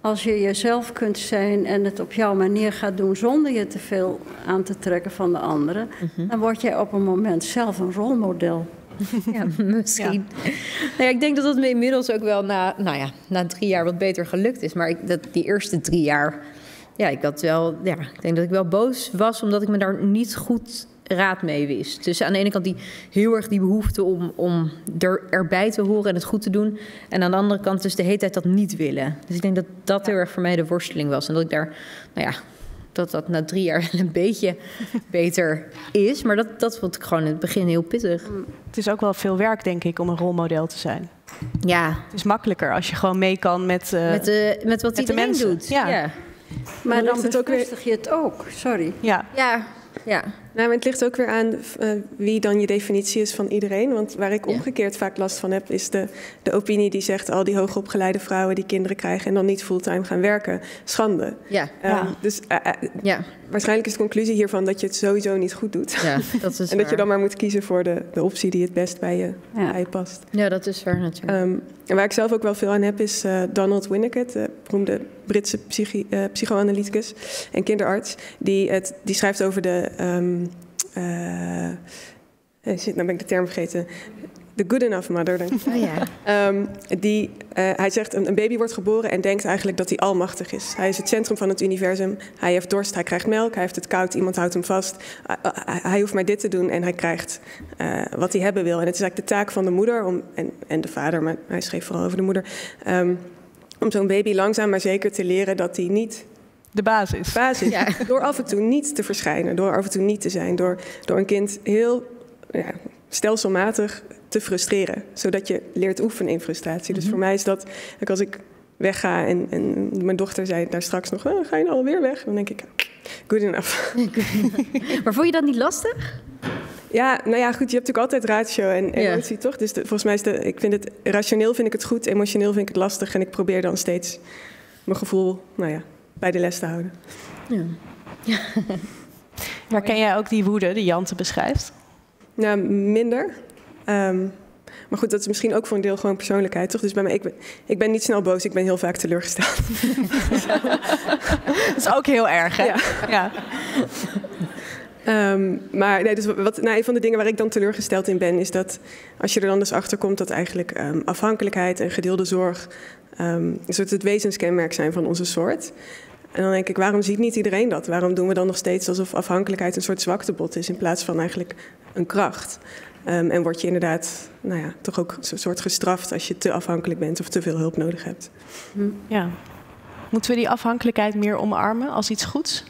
als je jezelf kunt zijn en het op jouw manier gaat doen... zonder je te veel aan te trekken van de anderen... Mm-hmm. Dan word jij op een moment zelf een rolmodel. Ja, misschien. Ja. Nou ja, ik denk dat dat me inmiddels ook wel na, nou ja, na drie jaar wat beter gelukt is. Maar ik, dat, die eerste drie jaar... Ja, ik had wel, ja, ik denk dat ik wel boos was, omdat ik me daar niet goed raad mee wist. Dus aan de ene kant die, heel erg die behoefte om, om er, erbij te horen en het goed te doen. En aan de andere kant dus de hele tijd dat niet willen. Dus ik denk dat dat heel erg voor mij de worsteling was. En dat ik daar, nou ja, dat dat na drie jaar een beetje beter is. Maar dat, dat vond ik gewoon in het begin heel pittig. Het is ook wel veel werk, denk ik, om een rolmodel te zijn. Ja. Het is makkelijker als je gewoon mee kan met, uh, met, de, met wat met iedereen de mensen. Doet. Ja. Ja. Maar dan bevestig je het ook, sorry. Ja. Ja. Ja. Nou, het ligt ook weer aan uh, wie dan je definitie is van iedereen. Want waar ik omgekeerd vaak last van heb, is de, de opinie die zegt... al die hoogopgeleide vrouwen die kinderen krijgen en dan niet fulltime gaan werken. Schande. Ja. Uh, ja. Dus uh, uh, ja. Waarschijnlijk is de conclusie hiervan dat je het sowieso niet goed doet. Ja, dat is en dat waar. Je dan maar moet kiezen voor de, de optie die het best bij je, ja. bij je past. Ja, dat is waar natuurlijk. Um, en waar ik zelf ook wel veel aan heb, is uh, Donald Winnicott, de beroemde Britse psychi- uh, psychoanalyticus en kinderarts. Die, het, die schrijft over de... Um, Uh, shit, nou ben ik de term vergeten. The good enough mother. Denk ik. Oh, ja. um, die, uh, hij zegt, een baby wordt geboren en denkt eigenlijk dat hij almachtig is. Hij is het centrum van het universum. Hij heeft dorst, hij krijgt melk, hij heeft het koud, iemand houdt hem vast. Uh, uh, uh, hij hoeft maar dit te doen en hij krijgt uh, wat hij hebben wil. En het is eigenlijk de taak van de moeder om, en, en de vader, maar hij schreef vooral over de moeder... Um, om zo'n baby langzaam maar zeker te leren dat hij niet... De basis. Basis. Ja. Door af en toe niet te verschijnen, door af en toe niet te zijn. Door, door een kind heel ja, stelselmatig te frustreren. Zodat je leert oefenen in frustratie. Mm-hmm. Dus voor mij is dat, als ik wegga en, en mijn dochter zei daar straks nog... Oh, ga je nou alweer weg? Dan denk ik, good enough. Maar vond je dat niet lastig? Ja, nou ja, goed, je hebt natuurlijk altijd ratio en emotie, yeah. toch? Dus de, volgens mij is de, ik vind het, rationeel vind ik het goed, emotioneel vind ik het lastig. En ik probeer dan steeds mijn gevoel, nou ja... bij de les te houden. Ja. Ja. Maar ken jij ook die woede die Ianthe beschrijft? Nou, minder. Um, maar goed, dat is misschien ook voor een deel gewoon persoonlijkheid, toch? Dus bij mij, ik ben, ik ben niet snel boos, ik ben heel vaak teleurgesteld. Dat is ook heel erg, hè? Ja. Ja. Um, maar nee, dus wat, nou, een van de dingen waar ik dan teleurgesteld in ben... is dat als je er dan dus achter komt dat eigenlijk um, afhankelijkheid en gedeelde zorg... Um, een soort het wezenskenmerk zijn van onze soort. En dan denk ik, waarom ziet niet iedereen dat? Waarom doen we dan nog steeds alsof afhankelijkheid een soort zwaktebod is... in plaats van eigenlijk een kracht? Um, en word je inderdaad nou ja, toch ook een soort gestraft als je te afhankelijk bent... of te veel hulp nodig hebt. Ja. Moeten we die afhankelijkheid meer omarmen als iets goeds?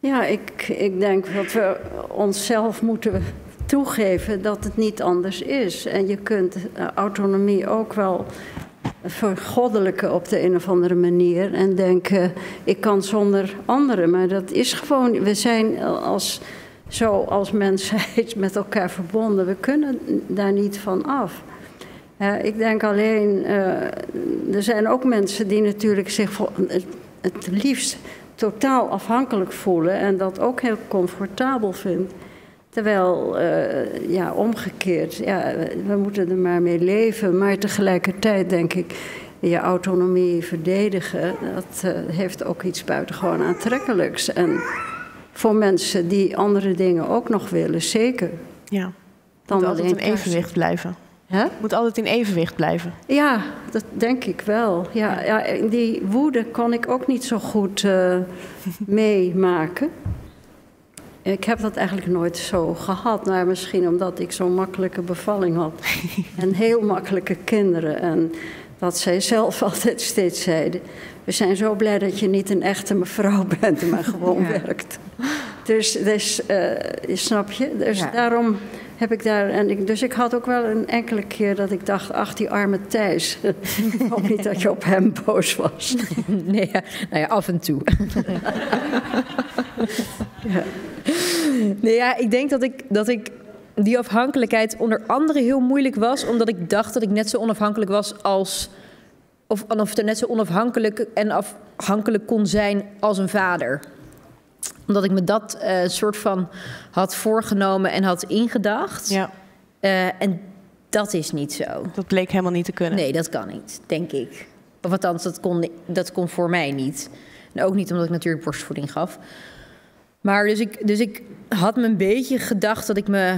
Ja, ik, ik denk dat we onszelf moeten toegeven dat het niet anders is. En je kunt autonomie ook wel... vergoddelijken op de een of andere manier en denken, ik kan zonder anderen. Maar dat is gewoon, we zijn als, zo als mensheid met elkaar verbonden. We kunnen daar niet van af. Uh, ik denk alleen, uh, er zijn ook mensen die natuurlijk zich vol, het, het liefst totaal afhankelijk voelen en dat ook heel comfortabel vindt. Terwijl, uh, ja, omgekeerd, ja, we moeten er maar mee leven. Maar tegelijkertijd denk ik, je autonomie verdedigen... dat uh, heeft ook iets buitengewoon aantrekkelijks. En voor mensen die andere dingen ook nog willen, zeker. Ja, dan moet altijd in evenwicht blijven. Huh? Moet altijd in evenwicht blijven. Ja, dat denk ik wel. Ja, ja, die woede kon ik ook niet zo goed uh, meemaken... Ik heb dat eigenlijk nooit zo gehad. Maar misschien omdat ik zo'n makkelijke bevalling had. En heel makkelijke kinderen. En dat zij zelf altijd steeds zeiden... we zijn zo blij dat je niet een echte mevrouw bent, maar gewoon ja. werkt. Dus, dus uh, snap je? Dus ja. daarom heb ik daar... En ik, dus ik had ook wel een enkele keer dat ik dacht... ach, die arme Thijs. Ik hoop niet dat je op hem boos was. Nee, nou ja, af en toe. Ja. Nee, ja, ik denk dat ik, dat ik die afhankelijkheid onder andere heel moeilijk was... omdat ik dacht dat ik net zo onafhankelijk was als... of, of er net zo onafhankelijk en afhankelijk kon zijn als een vader. Omdat ik me dat uh, soort van had voorgenomen en had ingedacht. Ja. Uh, en dat is niet zo. Dat bleek helemaal niet te kunnen. Nee, dat kan niet, denk ik. Of althans, dat kon, dat kon voor mij niet. En ook niet omdat ik natuurlijk borstvoeding gaf... Maar dus ik, dus ik had me een beetje gedacht dat ik me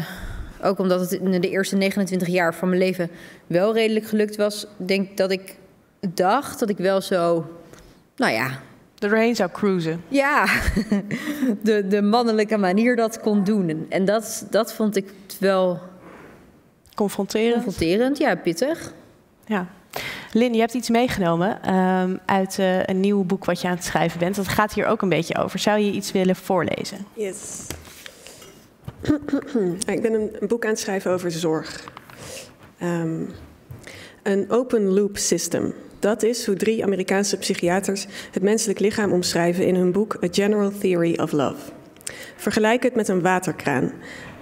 Ook omdat het in de eerste negenentwintig jaar van mijn leven wel redelijk gelukt was. Denk ik dat ik dacht dat ik wel zo, nou ja... er doorheen zou cruisen. Ja, de, de mannelijke manier dat kon doen. En dat, dat vond ik wel... confronterend. Confronterend, ja, pittig. Ja. Lynn, je hebt iets meegenomen um, uit uh, een nieuw boek wat je aan het schrijven bent. Dat gaat hier ook een beetje over. Zou je iets willen voorlezen? Yes. Ik ben een, een boek aan het schrijven over zorg. Um, een open loop system. Dat is hoe drie Amerikaanse psychiaters het menselijk lichaam omschrijven in hun boek A General Theory of Love. Vergelijk het met een waterkraan.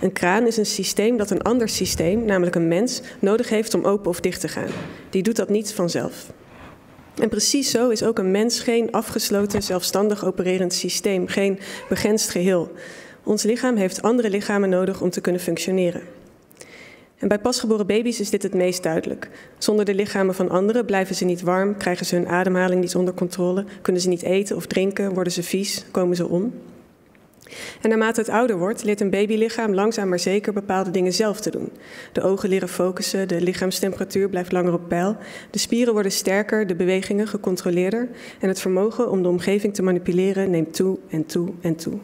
Een kraan is een systeem dat een ander systeem, namelijk een mens, nodig heeft om open of dicht te gaan. Die doet dat niet vanzelf. En precies zo is ook een mens geen afgesloten, zelfstandig opererend systeem, geen begrensd geheel. Ons lichaam heeft andere lichamen nodig om te kunnen functioneren. En bij pasgeboren baby's is dit het meest duidelijk. Zonder de lichamen van anderen blijven ze niet warm, krijgen ze hun ademhaling niet onder controle, kunnen ze niet eten of drinken, worden ze vies, komen ze om. En naarmate het ouder wordt, leert een babylichaam langzaam maar zeker bepaalde dingen zelf te doen. De ogen leren focussen, de lichaamstemperatuur blijft langer op peil, de spieren worden sterker, de bewegingen gecontroleerder en het vermogen om de omgeving te manipuleren neemt toe en toe en toe.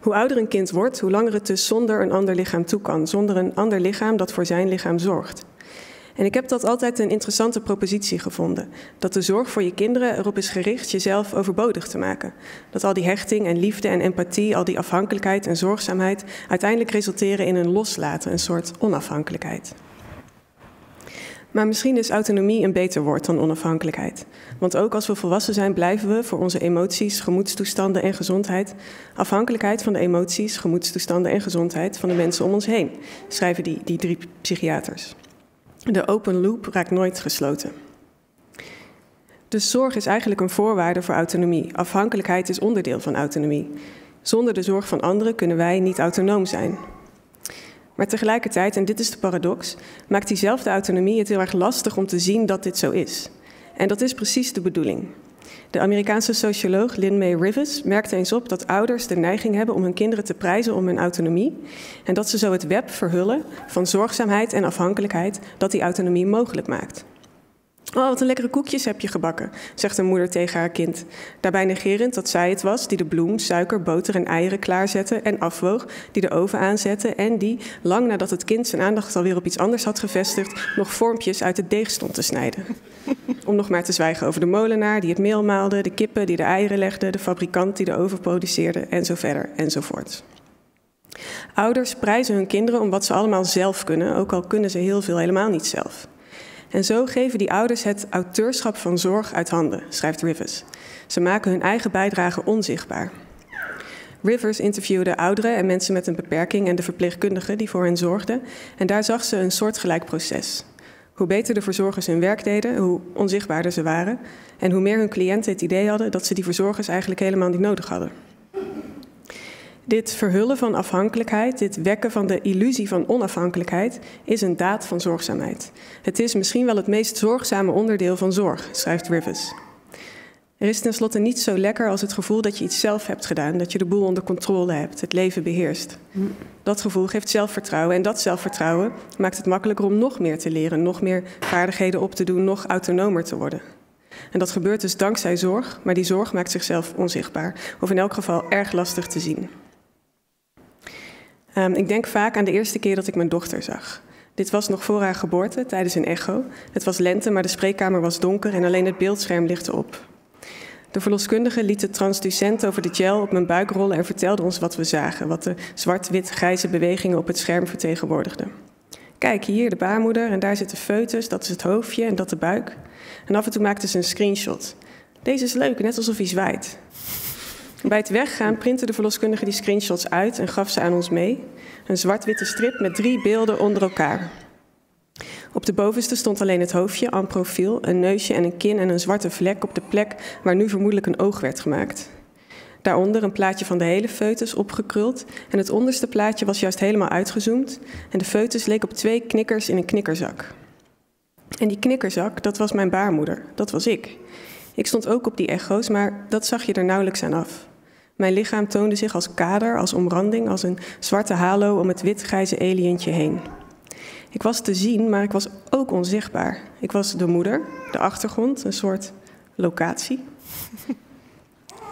Hoe ouder een kind wordt, hoe langer het dus zonder een ander lichaam toe kan, zonder een ander lichaam dat voor zijn lichaam zorgt. En ik heb dat altijd een interessante propositie gevonden. Dat de zorg voor je kinderen erop is gericht jezelf overbodig te maken. Dat al die hechting en liefde en empathie, al die afhankelijkheid en zorgzaamheid uiteindelijk resulteren in een loslaten, een soort onafhankelijkheid. Maar misschien is autonomie een beter woord dan onafhankelijkheid. Want ook als we volwassen zijn blijven we voor onze emoties, gemoedstoestanden en gezondheid afhankelijkheid van de emoties, gemoedstoestanden en gezondheid van de mensen om ons heen, schrijven die, die drie psychiaters. De open loop raakt nooit gesloten. Dus zorg is eigenlijk een voorwaarde voor autonomie. Afhankelijkheid is onderdeel van autonomie. Zonder de zorg van anderen kunnen wij niet autonoom zijn. Maar tegelijkertijd, en dit is de paradox, maakt diezelfde autonomie het heel erg lastig om te zien dat dit zo is. En dat is precies de bedoeling. De Amerikaanse socioloog Lynn May Rivers merkte eens op dat ouders de neiging hebben om hun kinderen te prijzen om hun autonomie. En dat ze zo het web verhullen van zorgzaamheid en afhankelijkheid dat die autonomie mogelijk maakt. Oh, wat een lekkere koekjes heb je gebakken, zegt een moeder tegen haar kind. Daarbij negerend dat zij het was die de bloem, suiker, boter en eieren klaarzette en afwoog, die de oven aanzette en die, lang nadat het kind zijn aandacht alweer op iets anders had gevestigd, nog vormpjes uit het deeg stond te snijden. Om nog maar te zwijgen over de molenaar die het meel maalde, de kippen die de eieren legden, de fabrikant die de oven produceerde en zo verder enzovoort. Ouders prijzen hun kinderen om wat ze allemaal zelf kunnen, ook al kunnen ze heel veel helemaal niet zelf. En zo geven die ouders het auteurschap van zorg uit handen, schrijft Rivers. Ze maken hun eigen bijdrage onzichtbaar. Rivers interviewde ouderen en mensen met een beperking en de verpleegkundigen die voor hen zorgden. En daar zag ze een soortgelijk proces. Hoe beter de verzorgers hun werk deden, hoe onzichtbaarder ze waren. En hoe meer hun cliënten het idee hadden dat ze die verzorgers eigenlijk helemaal niet nodig hadden. Dit verhullen van afhankelijkheid, dit wekken van de illusie van onafhankelijkheid, is een daad van zorgzaamheid. Het is misschien wel het meest zorgzame onderdeel van zorg, schrijft Rivers. Er is tenslotte niets zo lekker als het gevoel dat je iets zelf hebt gedaan, dat je de boel onder controle hebt, het leven beheerst. Dat gevoel geeft zelfvertrouwen en dat zelfvertrouwen maakt het makkelijker om nog meer te leren, nog meer vaardigheden op te doen, nog autonomer te worden. En dat gebeurt dus dankzij zorg, maar die zorg maakt zichzelf onzichtbaar, of in elk geval erg lastig te zien. Um, ik denk vaak aan de eerste keer dat ik mijn dochter zag. Dit was nog voor haar geboorte, tijdens een echo. Het was lente, maar de spreekkamer was donker en alleen het beeldscherm lichtte op. De verloskundige liet de transducent over de gel op mijn buik rollen en vertelde ons wat we zagen, wat de zwart-wit-grijze bewegingen op het scherm vertegenwoordigden. Kijk, hier de baarmoeder en daar zit de foetus, dat is het hoofdje en dat de buik. En af en toe maakte ze een screenshot. Deze is leuk, net alsof hij zwaait. Bij het weggaan printte de verloskundige die screenshots uit en gaf ze aan ons mee. Een zwart-witte strip met drie beelden onder elkaar. Op de bovenste stond alleen het hoofdje, aan profiel, een neusje en een kin en een zwarte vlek op de plek waar nu vermoedelijk een oog werd gemaakt. Daaronder een plaatje van de hele foetus opgekruld en het onderste plaatje was juist helemaal uitgezoomd en de foetus leek op twee knikkers in een knikkerzak. En die knikkerzak, dat was mijn baarmoeder, dat was ik. Ik stond ook op die echo's, maar dat zag je er nauwelijks aan af. Mijn lichaam toonde zich als kader, als omranding, als een zwarte halo om het wit-grijze alientje heen. Ik was te zien, maar ik was ook onzichtbaar. Ik was de moeder, de achtergrond, een soort locatie.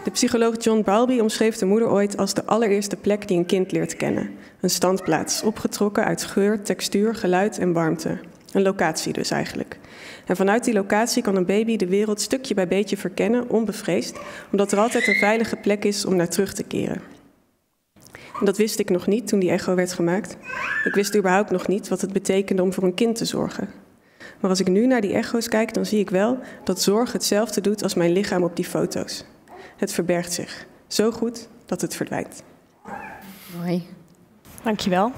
De psycholoog John Bowlby omschreef de moeder ooit als de allereerste plek die een kind leert kennen. Een standplaats, opgetrokken uit geur, textuur, geluid en warmte. Een locatie dus eigenlijk. En vanuit die locatie kan een baby de wereld stukje bij beetje verkennen, onbevreesd, omdat er altijd een veilige plek is om naar terug te keren. En dat wist ik nog niet toen die echo werd gemaakt. Ik wist überhaupt nog niet wat het betekende om voor een kind te zorgen. Maar als ik nu naar die echo's kijk, dan zie ik wel dat zorg hetzelfde doet als mijn lichaam op die foto's. Het verbergt zich. Zo goed dat het verdwijnt. Mooi. Dankjewel.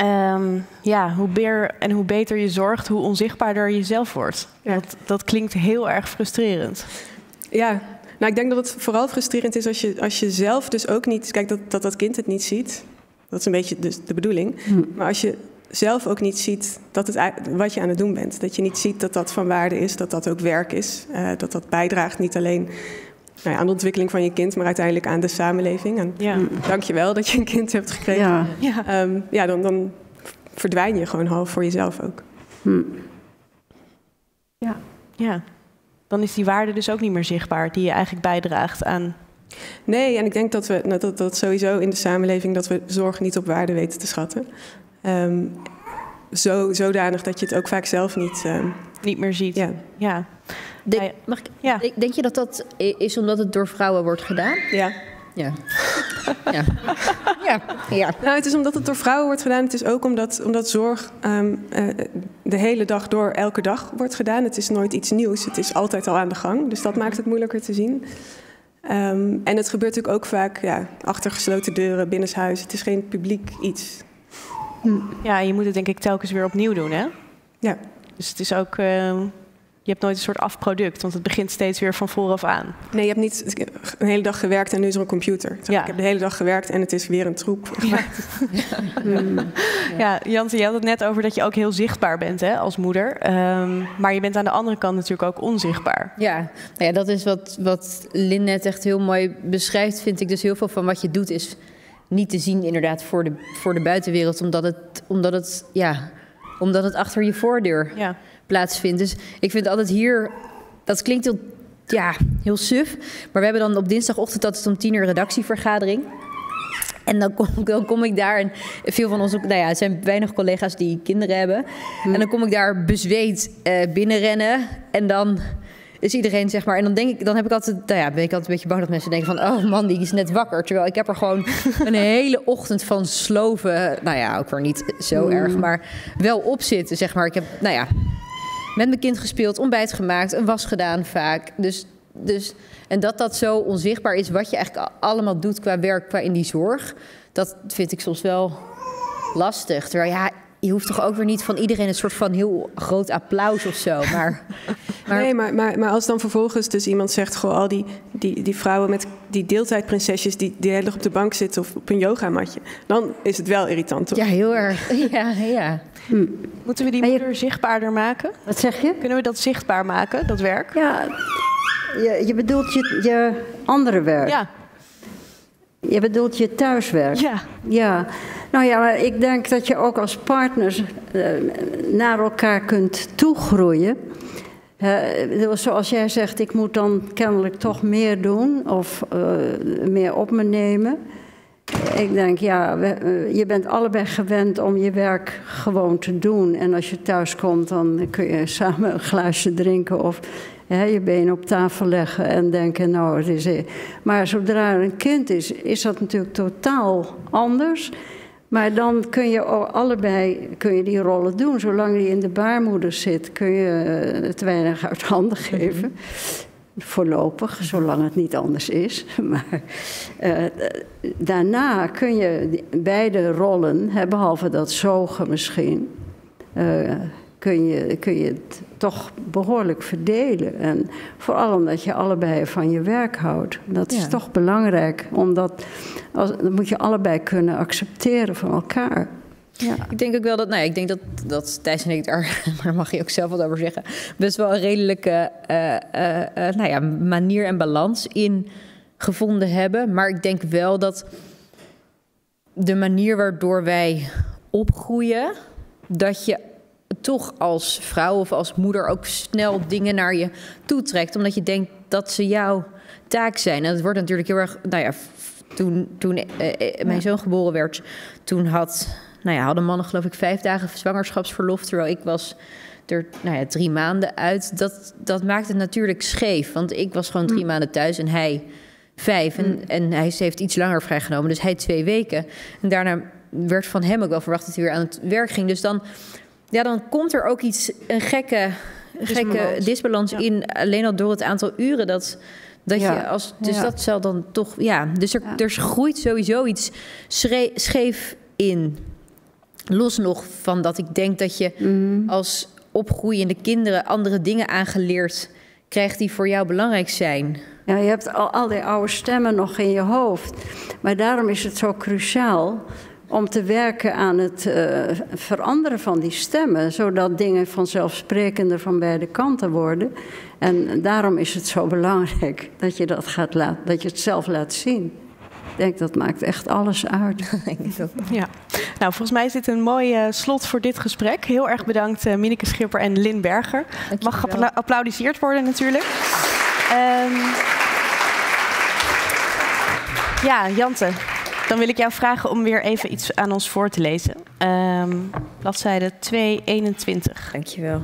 Um, ja, hoe meer en hoe beter je zorgt, hoe onzichtbaarder je zelf wordt. Ja. Dat, dat klinkt heel erg frustrerend. Ja, nou, ik denk dat het vooral frustrerend is als je, als je zelf dus ook niet... Kijk, dat, dat dat kind het niet ziet. Dat is een beetje de, de bedoeling. Hm. Maar als je zelf ook niet ziet dat het, wat je aan het doen bent. Dat je niet ziet dat dat van waarde is, dat dat ook werk is. Uh, dat dat bijdraagt niet alleen... Nou ja, aan de ontwikkeling van je kind, maar uiteindelijk aan de samenleving. En ja. Dank je wel dat je een kind hebt gekregen. Ja, ja. Um, ja dan, dan verdwijn je gewoon half voor jezelf ook. Hmm. Ja. Ja, dan is die waarde dus ook niet meer zichtbaar, die je eigenlijk bijdraagt aan... Nee, en ik denk dat we nou, dat, dat sowieso in de samenleving... dat we zorg niet op waarde weten te schatten. Um, zo, zodanig dat je het ook vaak zelf niet... Um, niet meer ziet. Ja. Ja. Denk, mag ik, ja. denk je dat dat is omdat het door vrouwen wordt gedaan? Ja. Ja. ja. ja. ja. Nou, het is omdat het door vrouwen wordt gedaan. Het is ook omdat, omdat zorg um, uh, de hele dag door elke dag wordt gedaan. Het is nooit iets nieuws. Het is altijd al aan de gang. Dus dat maakt het moeilijker te zien. Um, en het gebeurt natuurlijk ook vaak ja, achter gesloten deuren, binnenshuis. Het is geen publiek iets. Hm. Ja, je moet het denk ik telkens weer opnieuw doen, hè? Ja. Dus het is ook... Uh... Je hebt nooit een soort afproduct, want het begint steeds weer van vooraf aan. Nee, je hebt niet een hele dag gewerkt en nu is er een computer. Ja. Ik heb de hele dag gewerkt en het is weer een troep. Ja, ja. ja. ja Ianthe, je had het net over dat je ook heel zichtbaar bent hè, als moeder. Um, maar je bent aan de andere kant natuurlijk ook onzichtbaar. Ja, nou ja dat is wat, wat Lynn net echt heel mooi beschrijft, vind ik. Dus heel veel van wat je doet is niet te zien inderdaad voor de, voor de buitenwereld. Omdat het, omdat het, ja, omdat het achter je voordeur... Ja. plaatsvindt. Dus ik vind altijd hier, dat klinkt heel, ja, heel suf, maar we hebben dan op dinsdagochtend, dat is om tien uur redactievergadering. En dan kom, dan kom ik daar en veel van ons ook, nou ja, het zijn weinig collega's die kinderen hebben. Hmm. En dan kom ik daar bezweet eh, binnenrennen en dan is iedereen zeg maar, en dan denk ik, dan heb ik altijd, nou ja, ben ik altijd een beetje bang dat mensen denken van, oh man, die is net wakker. Terwijl ik heb er gewoon een hele ochtend van sloven, nou ja, ook weer niet zo hmm. erg, maar wel op zitten zeg maar. Ik heb, nou ja. Met mijn kind gespeeld, ontbijt gemaakt, een was gedaan vaak. Dus, dus, en dat dat zo onzichtbaar is, wat je eigenlijk allemaal doet qua werk, qua in die zorg. Dat vind ik soms wel lastig. Terwijl ja, je hoeft toch ook weer niet van iedereen een soort van heel groot applaus of zo. Maar, maar... Nee, maar, maar, maar als dan vervolgens dus iemand zegt, goh, al die, die, die vrouwen met die deeltijdprinsesjes die de hele dag op de bank zitten of op een yogamatje. Dan is het wel irritant, toch? Ja, heel erg. Ja, ja. Hm. Moeten we die moeder je... zichtbaarder maken? Wat zeg je? Kunnen we dat zichtbaar maken, dat werk? Ja, je, je bedoelt je, je andere werk. Ja. Je bedoelt je thuiswerk. Ja. Ja. Nou ja, maar ik denk dat je ook als partners uh, naar elkaar kunt toegroeien. Uh, zoals jij zegt, ik moet dan kennelijk toch meer doen of uh, meer op me nemen. Ik denk, ja, we, uh, je bent allebei gewend om je werk gewoon te doen. En als je thuis komt, dan kun je samen een glaasje drinken of uh, je been op tafel leggen en denken, nou, het is... Maar zodra er een kind is, is dat natuurlijk totaal anders. Maar dan kun je allebei kun je die rollen doen. Zolang die in de baarmoeder zit, kun je het weinig uit handen geven. Voorlopig, zolang het niet anders is. Maar eh, daarna kun je beide rollen, hè, behalve dat zogen misschien... Eh, kun je, kun je het toch behoorlijk verdelen. En vooral omdat je allebei van je werk houdt. Dat is ja. toch belangrijk. Omdat als, dat moet je allebei kunnen accepteren van elkaar. Ja. Ik denk ook wel dat, nou ja, ik denk dat, dat Thijs en ik daar, maar mag je ook zelf wat over zeggen, best wel een redelijke uh, uh, uh, nou ja, manier en balans in gevonden hebben. Maar ik denk wel dat de manier waardoor wij opgroeien, dat je toch als vrouw of als moeder ook snel dingen naar je toe trekt, omdat je denkt dat ze jouw taak zijn. En het wordt natuurlijk heel erg, nou ja, toen, toen eh, mijn ja. zoon geboren werd, toen had, nou ja, hadden mannen geloof ik vijf dagen zwangerschapsverlof, terwijl ik was er nou ja, drie maanden uit. Dat, dat maakt het natuurlijk scheef, want ik was gewoon drie mm. maanden thuis en hij vijf. En, mm. en hij heeft iets langer vrijgenomen, dus hij twee weken. En daarna werd van hem ook wel verwacht dat hij weer aan het werk ging. Dus dan, ja, dan komt er ook iets, een gekke disbalans, gekke disbalans ja. in, alleen al door het aantal uren dat... Dat ja. je als, dus ja. dat zal dan toch... Ja, dus er, ja. er groeit sowieso iets schreef, scheef in. Los nog van dat ik denk dat je mm. als opgroeiende kinderen andere dingen aangeleerd krijgt die voor jou belangrijk zijn. Ja, je hebt al, al die oude stemmen nog in je hoofd. Maar daarom is het zo cruciaal om te werken aan het uh, veranderen van die stemmen, zodat dingen vanzelfsprekender van beide kanten worden. En daarom is het zo belangrijk dat je dat gaat laten, dat je het zelf laat zien. Ik denk dat maakt echt alles uit. Ja. Nou, volgens mij is dit een mooi uh, slot voor dit gesprek. Heel erg bedankt uh, Mineke Schipper en Lynn Berger. Het mag geapplaudiseerd worden natuurlijk. Um, ja, Ianthe. Dan wil ik jou vragen om weer even iets aan ons voor te lezen. Um, bladzijde tweehonderdeenentwintig. Dankjewel.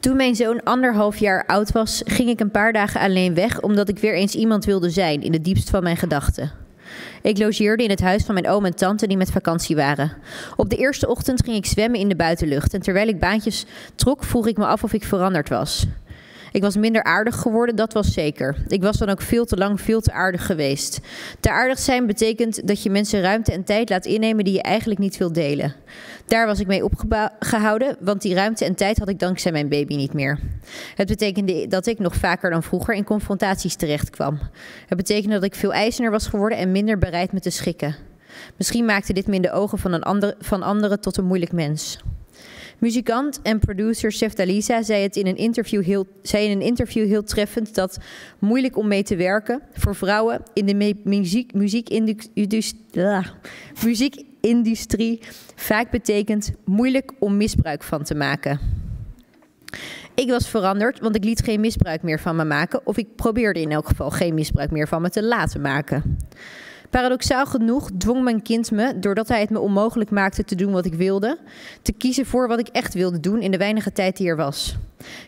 Toen mijn zoon anderhalf jaar oud was, ging ik een paar dagen alleen weg, omdat ik weer eens iemand wilde zijn in het diepst van mijn gedachten. Ik logeerde in het huis van mijn oom en tante die met vakantie waren. Op de eerste ochtend ging ik zwemmen in de buitenlucht en terwijl ik baantjes trok, vroeg ik me af of ik veranderd was. Ik was minder aardig geworden, dat was zeker. Ik was dan ook veel te lang veel te aardig geweest. Te aardig zijn betekent dat je mensen ruimte en tijd laat innemen die je eigenlijk niet wil delen. Daar was ik mee opgehouden, want die ruimte en tijd had ik dankzij mijn baby niet meer. Het betekende dat ik nog vaker dan vroeger in confrontaties terecht kwam. Het betekende dat ik veel eisender was geworden en minder bereid me te schikken. Misschien maakte dit me in de ogen van, een ander, van anderen tot een moeilijk mens. Muzikant en producer Sef Dalisa zei, het in een interview heel, zei in een interview heel treffend dat moeilijk om mee te werken voor vrouwen in de muziek, muziekindustrie vaak betekent moeilijk om misbruik van te maken. Ik was veranderd, want ik liet geen misbruik meer van me maken, of ik probeerde in elk geval geen misbruik meer van me te laten maken. Paradoxaal genoeg dwong mijn kind me, doordat hij het me onmogelijk maakte te doen wat ik wilde, te kiezen voor wat ik echt wilde doen in de weinige tijd die er was.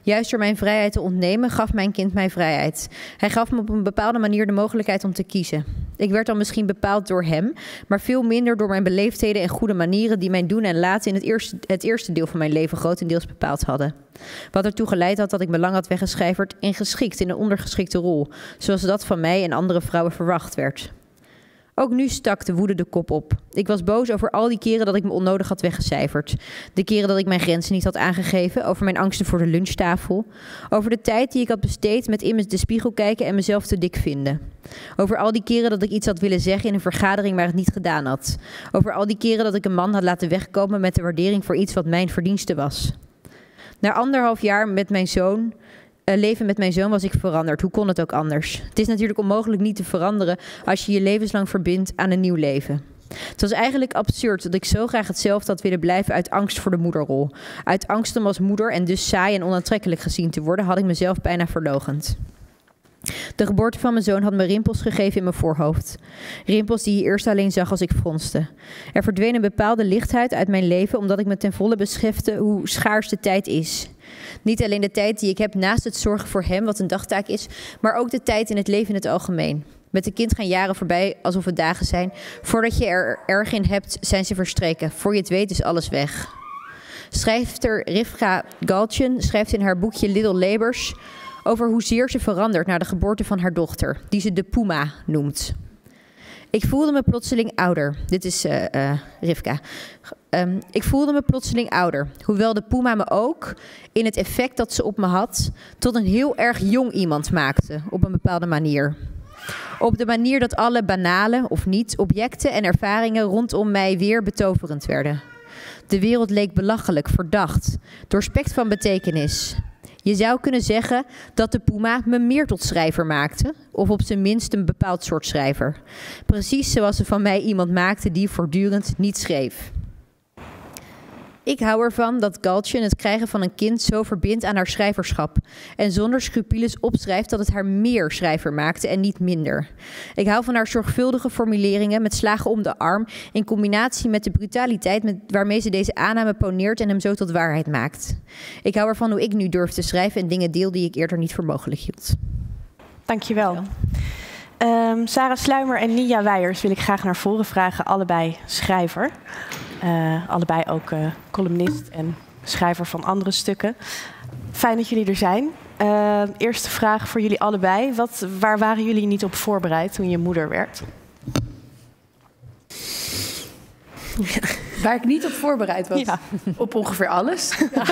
Juist door mijn vrijheid te ontnemen gaf mijn kind mij vrijheid. Hij gaf me op een bepaalde manier de mogelijkheid om te kiezen. Ik werd dan misschien bepaald door hem, maar veel minder door mijn beleefdheden en goede manieren die mijn doen en laten in het eerste, het eerste deel van mijn leven grotendeels bepaald hadden. Wat ertoe geleid had dat ik me lang had weggecijferd en geschikt in een ondergeschikte rol, zoals dat van mij en andere vrouwen verwacht werd. Ook nu stak de woede de kop op. Ik was boos over al die keren dat ik me onnodig had weggecijferd. De keren dat ik mijn grenzen niet had aangegeven, over mijn angsten voor de lunchtafel. Over de tijd die ik had besteed met in de spiegel kijken en mezelf te dik vinden. Over al die keren dat ik iets had willen zeggen in een vergadering maar het niet gedaan had. Over al die keren dat ik een man had laten wegkomen met de waardering voor iets wat mijn verdienste was. Na anderhalf jaar met mijn zoon... Uh, leven met mijn zoon was ik veranderd. Hoe kon het ook anders? Het is natuurlijk onmogelijk niet te veranderen als je je levenslang verbindt aan een nieuw leven. Het was eigenlijk absurd dat ik zo graag hetzelfde had willen blijven uit angst voor de moederrol. Uit angst om als moeder en dus saai en onaantrekkelijk gezien te worden, had ik mezelf bijna verloochend. De geboorte van mijn zoon had me rimpels gegeven in mijn voorhoofd. Rimpels die je eerst alleen zag als ik fronste. Er verdween een bepaalde lichtheid uit mijn leven, omdat ik me ten volle besefte hoe schaars de tijd is. Niet alleen de tijd die ik heb naast het zorgen voor hem, wat een dagtaak is, maar ook de tijd in het leven in het algemeen. Met een kind gaan jaren voorbij alsof het dagen zijn. Voordat je er erg in hebt, zijn ze verstreken. Voor je het weet is alles weg. Schrijfster Rivka Galchen schrijft in haar boekje Little Labors over hoezeer ze verandert na de geboorte van haar dochter, die ze de Puma noemt. Ik voelde me plotseling ouder. Dit is uh, uh, Rivka. Um, ik voelde me plotseling ouder, hoewel de Puma me ook, in het effect dat ze op me had, tot een heel erg jong iemand maakte, op een bepaalde manier. Op de manier dat alle banale, of niet, objecten en ervaringen rondom mij weer betoverend werden. De wereld leek belachelijk, verdacht, doorspekt van betekenis. Je zou kunnen zeggen dat de Puma me meer tot schrijver maakte, of op zijn minst een bepaald soort schrijver. Precies zoals ze van mij iemand maakte die voortdurend niet schreef. Ik hou ervan dat Galchen het krijgen van een kind zo verbindt aan haar schrijverschap en zonder scrupules opschrijft dat het haar meer schrijver maakte en niet minder. Ik hou van haar zorgvuldige formuleringen met slagen om de arm in combinatie met de brutaliteit met waarmee ze deze aanname poneert en hem zo tot waarheid maakt. Ik hou ervan hoe ik nu durf te schrijven en dingen deel die ik eerder niet voor mogelijk hield. Dankjewel. Dankjewel. Um, Sarah Sluimer en Niña Weijers wil ik graag naar voren vragen, allebei schrijver. Uh, allebei ook uh, columnist en schrijver van andere stukken. Fijn dat jullie er zijn. Uh, eerste vraag voor jullie allebei. Wat, waar waren jullie niet op voorbereid toen je moeder werd? Ja. Waar ik niet op voorbereid was? Ja. Op ongeveer alles. Ja.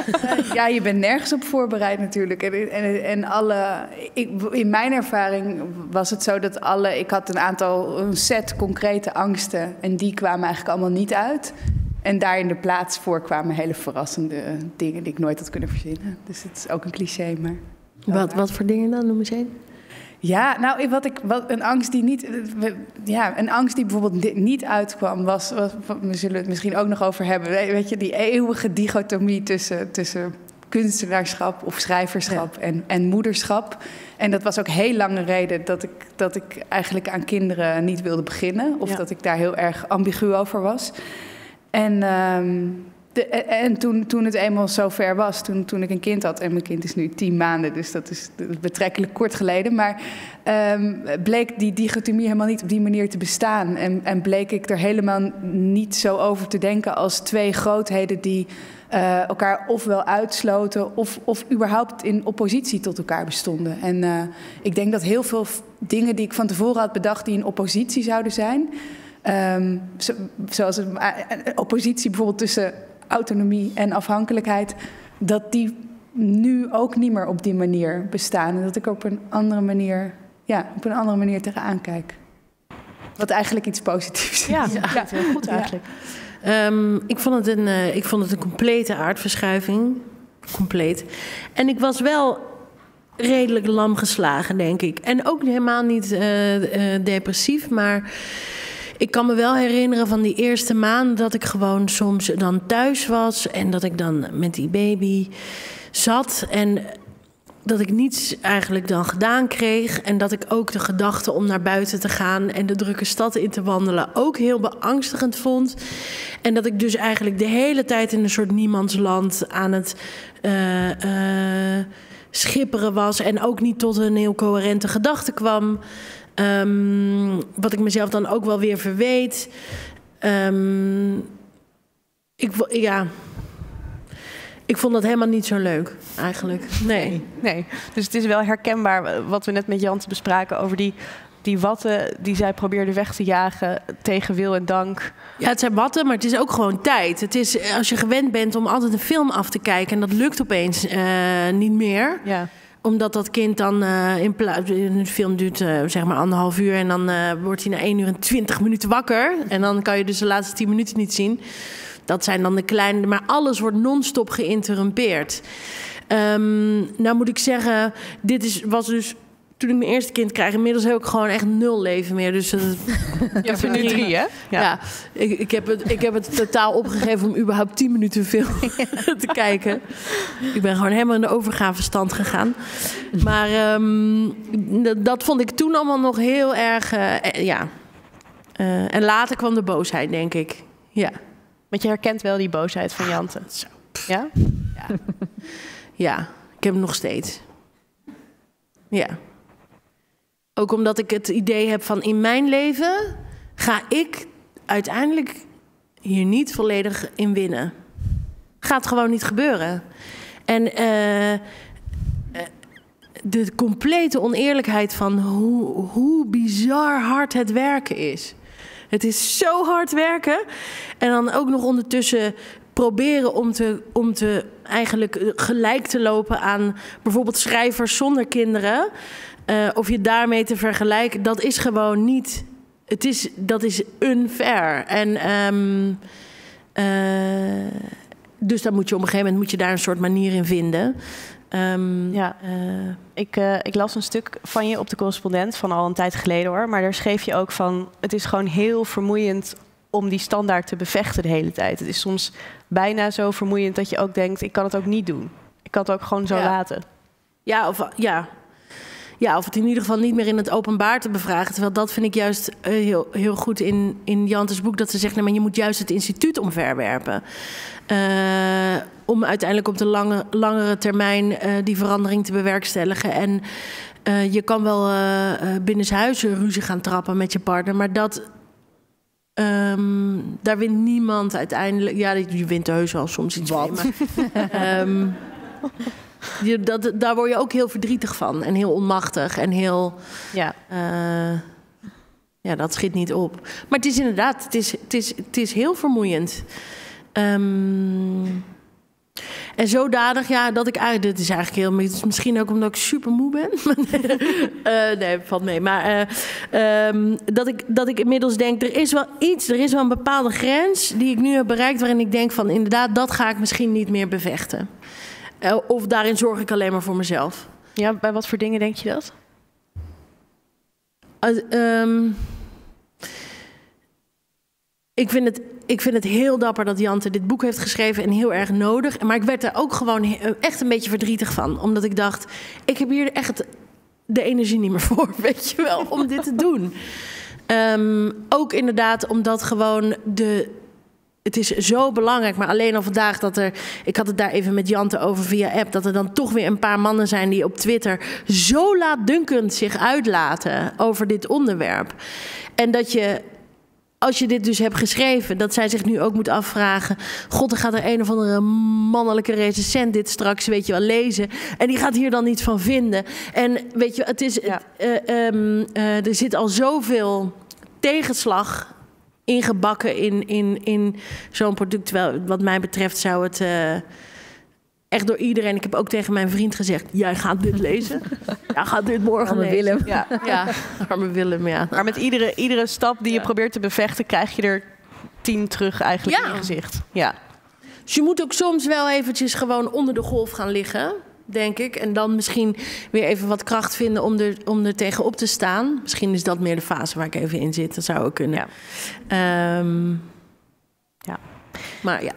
Ja, je bent nergens op voorbereid natuurlijk. En, en, en alle, ik, in mijn ervaring was het zo dat alle... Ik had een aantal een set concrete angsten en die kwamen eigenlijk allemaal niet uit. En daar in de plaats voor kwamen hele verrassende dingen die ik nooit had kunnen verzinnen. Dus het is ook een cliché, maar... Wat, wat voor dingen dan, noem eens één? Ja, nou, wat ik, wat, een angst die niet, ja, een angst die bijvoorbeeld niet uitkwam, was, was, we zullen het misschien ook nog over hebben, weet je, die eeuwige dichotomie tussen, tussen kunstenaarschap of schrijverschap ja. en, en moederschap. En dat was ook heel lange reden dat ik, dat ik eigenlijk aan kinderen niet wilde beginnen, of ja. dat ik daar heel erg ambigu over was. En... Um, De, en toen, toen het eenmaal zo ver was, toen, toen ik een kind had... en mijn kind is nu tien maanden, dus dat is betrekkelijk kort geleden... maar um, bleek die dichotomie helemaal niet op die manier te bestaan. En, en bleek ik er helemaal niet zo over te denken als twee grootheden... die uh, elkaar ofwel uitsloten of, of überhaupt in oppositie tot elkaar bestonden. En uh, ik denk dat heel veel dingen die ik van tevoren had bedacht... die in oppositie zouden zijn... Um, zo, zoals een, een oppositie bijvoorbeeld tussen... autonomie en afhankelijkheid, dat die nu ook niet meer op die manier bestaan. En dat ik op een andere manier, ja, op een andere manier tegenaan kijk. Wat eigenlijk iets positiefs is. Ja, ja. ja heel goed eigenlijk. Ja. Um, ik, vond het een, uh, ik vond het een complete aardverschuiving. Compleet. En ik was wel redelijk lam geslagen, denk ik. En ook helemaal niet uh, uh, depressief, maar... Ik kan me wel herinneren van die eerste maand dat ik gewoon soms dan thuis was... en dat ik dan met die baby zat en dat ik niets eigenlijk dan gedaan kreeg... en dat ik ook de gedachte om naar buiten te gaan en de drukke stad in te wandelen... ook heel beangstigend vond. En dat ik dus eigenlijk de hele tijd in een soort niemandsland aan het... Uh, uh, schipperen was en ook niet tot een heel coherente gedachte kwam... Um, wat ik mezelf dan ook wel weer verweet. Um, ik, ja. ik vond dat helemaal niet zo leuk, eigenlijk. Nee. Nee, nee. Dus het is wel herkenbaar wat we net met Janthe bespraken... over die, die watten die zij probeerde weg te jagen tegen wil en dank. Ja, het zijn watten, maar het is ook gewoon tijd. Het is, als je gewend bent om altijd een film af te kijken... en dat lukt opeens uh, niet meer... Ja. Omdat dat kind dan uh, in de film duurt uh, zeg maar anderhalf uur... en dan uh, wordt hij na één uur en twintig minuten wakker. En dan kan je dus de laatste tien minuten niet zien. Dat zijn dan de kleine... Maar alles wordt non-stop geïnterrumpeerd. Um, nou moet ik zeggen, dit is, was dus... Toen ik mijn eerste kind kreeg, inmiddels heb ik gewoon echt nul leven meer. Dus dat... Je hebt er nu drie, hè? Ja, ja ik, ik, heb het, ik heb het totaal opgegeven om überhaupt tien minuten film te kijken. Ik ben gewoon helemaal in de overgavestand gegaan. Maar um, dat vond ik toen allemaal nog heel erg... Uh, ja. Uh, en later kwam de boosheid, denk ik. Ja. Want je herkent wel die boosheid van Janthe. Ja? Ja. Ja, ik heb hem nog steeds. Ja. Ook omdat ik het idee heb van in mijn leven ga ik uiteindelijk hier niet volledig in winnen. Gaat gewoon niet gebeuren. En uh, de complete oneerlijkheid van hoe, hoe bizar hard het werken is. Het is zo hard werken. En dan ook nog ondertussen... proberen om te, om te eigenlijk gelijk te lopen aan bijvoorbeeld schrijvers zonder kinderen. Uh, of je daarmee te vergelijken, dat is gewoon niet... Het is, dat is unfair. En, um, uh, dus dan moet je op een gegeven moment moet je daar een soort manier in vinden. Um, ja. uh, ik, uh, ik las een stuk van je op de Correspondent van al een tijd geleden hoor. Maar daar schreef je ook van, het is gewoon heel vermoeiend om die standaard te bevechten de hele tijd. Het is soms bijna zo vermoeiend dat je ook denkt, ik kan het ook niet doen. Ik kan het ook gewoon zo ja. laten. Ja of, ja. ja, of het in ieder geval niet meer in het openbaar te bevragen. Terwijl dat vind ik juist uh, heel, heel goed in, in Ianthe's boek. Dat ze zegt, nee, maar je moet juist het instituut omverwerpen. Uh, om uiteindelijk op de lange, langere termijn uh, die verandering te bewerkstelligen. En uh, je kan wel uh, binnenshuis ruzie gaan trappen met je partner. Maar dat... Um, daar wint niemand uiteindelijk. Ja, je wint heus wel soms iets van. um, daar word je ook heel verdrietig van. En heel onmachtig. En heel... Ja, uh, ja dat schiet niet op. Maar het is inderdaad... Het is, het is, het is heel vermoeiend. Um, en zodanig, ja, dat ik... Ah, dit is eigenlijk heel... Misschien ook omdat ik super moe ben. uh, nee, valt mee. Maar uh, um, dat, ik, dat ik inmiddels denk... Er is wel iets, er is wel een bepaalde grens... die ik nu heb bereikt waarin ik denk van... Inderdaad, dat ga ik misschien niet meer bevechten. Uh, of daarin zorg ik alleen maar voor mezelf. Ja, bij wat voor dingen denk je dat? Uh, um, ik vind het... Ik vind het heel dapper dat Ianthe dit boek heeft geschreven en heel erg nodig. Maar ik werd er ook gewoon echt een beetje verdrietig van. Omdat ik dacht, ik heb hier echt de energie niet meer voor, weet je wel, om dit te doen. Um, ook inderdaad omdat gewoon de... Het is zo belangrijk, maar alleen al vandaag dat er... Ik had het daar even met Ianthe over via app... dat er dan toch weer een paar mannen zijn die op Twitter... zo laatdunkend zich uitlaten over dit onderwerp. En dat je... Als je dit dus hebt geschreven, dat zij zich nu ook moet afvragen... God, dan gaat er een of andere mannelijke recensent dit straks, weet je wel, lezen. En die gaat hier dan niet van vinden. En weet je, het is, ja. uh, um, uh, er zit al zoveel tegenslag ingebakken in, in, in zo'n product. Terwijl wat mij betreft zou het uh, echt door iedereen... Ik heb ook tegen mijn vriend gezegd, jij gaat dit lezen. Jij gaat dit morgen lezen. Arme Willem. Ja. ja, arme Willem, ja. Maar met iedere, iedere stap die ja. je probeert te bevechten... krijg je er tien terug eigenlijk ja. in je gezicht. Ja. Dus je moet ook soms wel eventjes gewoon onder de golf gaan liggen, denk ik. En dan misschien weer even wat kracht vinden om er, om er tegenop te staan. Misschien is dat meer de fase waar ik even in zit. Dat zou ook kunnen. Ja. Um, ja. Maar ja.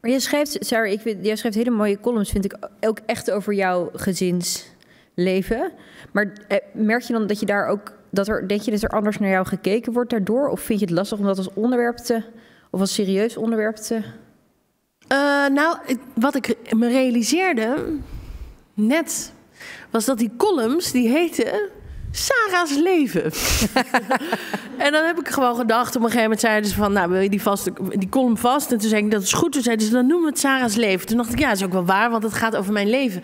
Maar jij schrijft, Sarah, ik vind, jij schrijft hele mooie columns, vind ik, ook echt over jouw gezinsleven. Maar eh, merk je dan dat je daar ook, dat er, denk je dat er anders naar jou gekeken wordt daardoor? Of vind je het lastig om dat als onderwerp te, of als serieus onderwerp te... Uh, nou, wat ik me realiseerde net, was dat die columns, die heten... Sarah's leven. En dan heb ik gewoon gedacht, op een gegeven moment zeiden ze van... nou, wil je die, vast, die column vast? En toen zei ik, dat is goed. Toen zeiden ze, dan noemen we het Sarah's leven. Toen dacht ik, ja, dat is ook wel waar, want het gaat over mijn leven.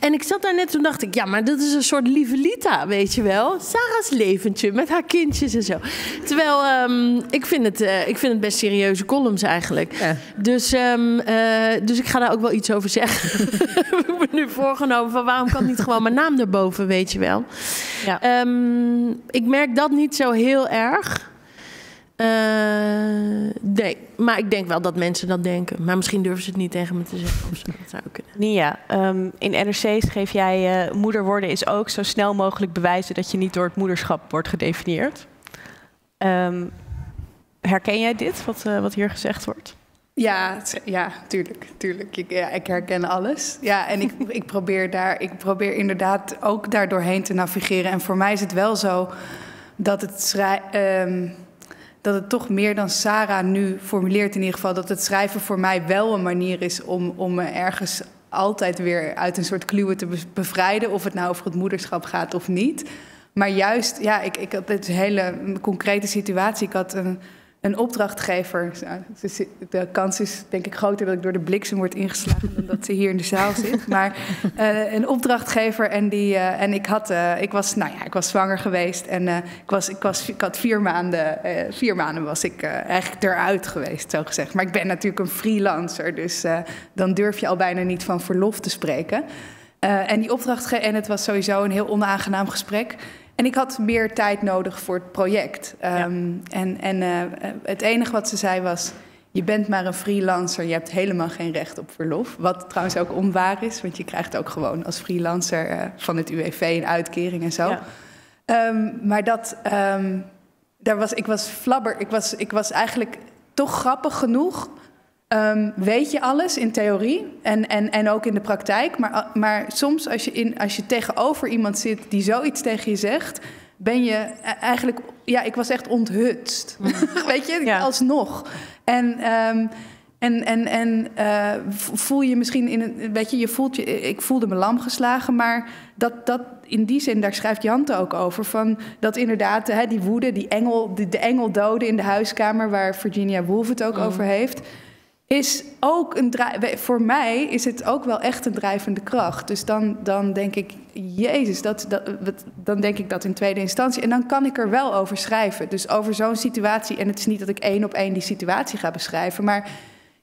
En ik zat daar net, toen dacht ik... ja, maar dat is een soort lieve Lita, weet je wel. Sarah's leventje, met haar kindjes en zo. Terwijl, um, ik, vind het, uh, ik vind het best serieuze columns eigenlijk. Ja. Dus, um, uh, dus ik ga daar ook wel iets over zeggen. Ik heb me nu voorgenomen van, waarom kan niet gewoon mijn naam erboven, weet je wel. Ja. Um, ik merk dat niet zo heel erg. Uh, nee, maar ik denk wel dat mensen dat denken. Maar misschien durven ze het niet tegen me te zeggen. Of dat zou kunnen. Niña, um, in N R C schreef jij... Uh, moeder worden is ook zo snel mogelijk bewijzen... dat je niet door het moederschap wordt gedefinieerd. Um, herken jij dit, wat, uh, wat hier gezegd wordt? Ja, ja, tuurlijk, tuurlijk. Ik, ja, ik herken alles. Ja, en ik, ik probeer daar, ik probeer inderdaad ook daar doorheen te navigeren. En voor mij is het wel zo dat het, schrij- um, dat het toch meer dan Sarah nu formuleert in ieder geval... dat het schrijven voor mij wel een manier is om, om me ergens altijd weer uit een soort kluwen te bevrijden... of het nou over het moederschap gaat of niet. Maar juist, ja, ik, ik had dit hele concrete situatie. Ik had een... Een opdrachtgever, de kans is denk ik groter dat ik door de bliksem word ingeslagen dan dat ze hier in de zaal zit. Maar uh, een opdrachtgever en, die, uh, en ik, had, uh, ik, was, nou ja, ik was zwanger geweest en uh, ik, was, ik, was, ik had vier maanden, uh, vier maanden was ik uh, eigenlijk eruit geweest, zo gezegd. Maar ik ben natuurlijk een freelancer, dus uh, dan durf je al bijna niet van verlof te spreken. Uh, en die opdrachtgever, en het was sowieso een heel onaangenaam gesprek. En ik had meer tijd nodig voor het project. Um, ja. En, en uh, het enige wat ze zei was... je bent maar een freelancer, je hebt helemaal geen recht op verlof. Wat trouwens ook onwaar is, want je krijgt ook gewoon als freelancer uh, van het U W V een uitkering en zo. Ja. Um, maar dat, um, daar was, ik was flabber, ik was, ik was eigenlijk toch grappig genoeg. Um, weet je alles in theorie en, en, en ook in de praktijk. Maar, maar soms als je, in, als je tegenover iemand zit die zoiets tegen je zegt, ben je eigenlijk... Ja, ik was echt onthutst. Mm. Weet je, ja. Alsnog. En, um, en, en, en uh, voel je misschien in een... Weet je, je voelt je... Ik voelde me lam geslagen, maar dat... dat in die zin, daar schrijft Ianthe ook over, van dat inderdaad hè, die woede, die engel, de, de engel doden in de huiskamer, waar Virginia Woolf het ook mm. over heeft, is ook een drijf, voor mij is het ook wel echt een drijvende kracht. Dus dan, dan denk ik, jezus, dat, dat, dan denk ik dat in tweede instantie. En dan kan ik er wel over schrijven. Dus over zo'n situatie. En het is niet dat ik één op één die situatie ga beschrijven, maar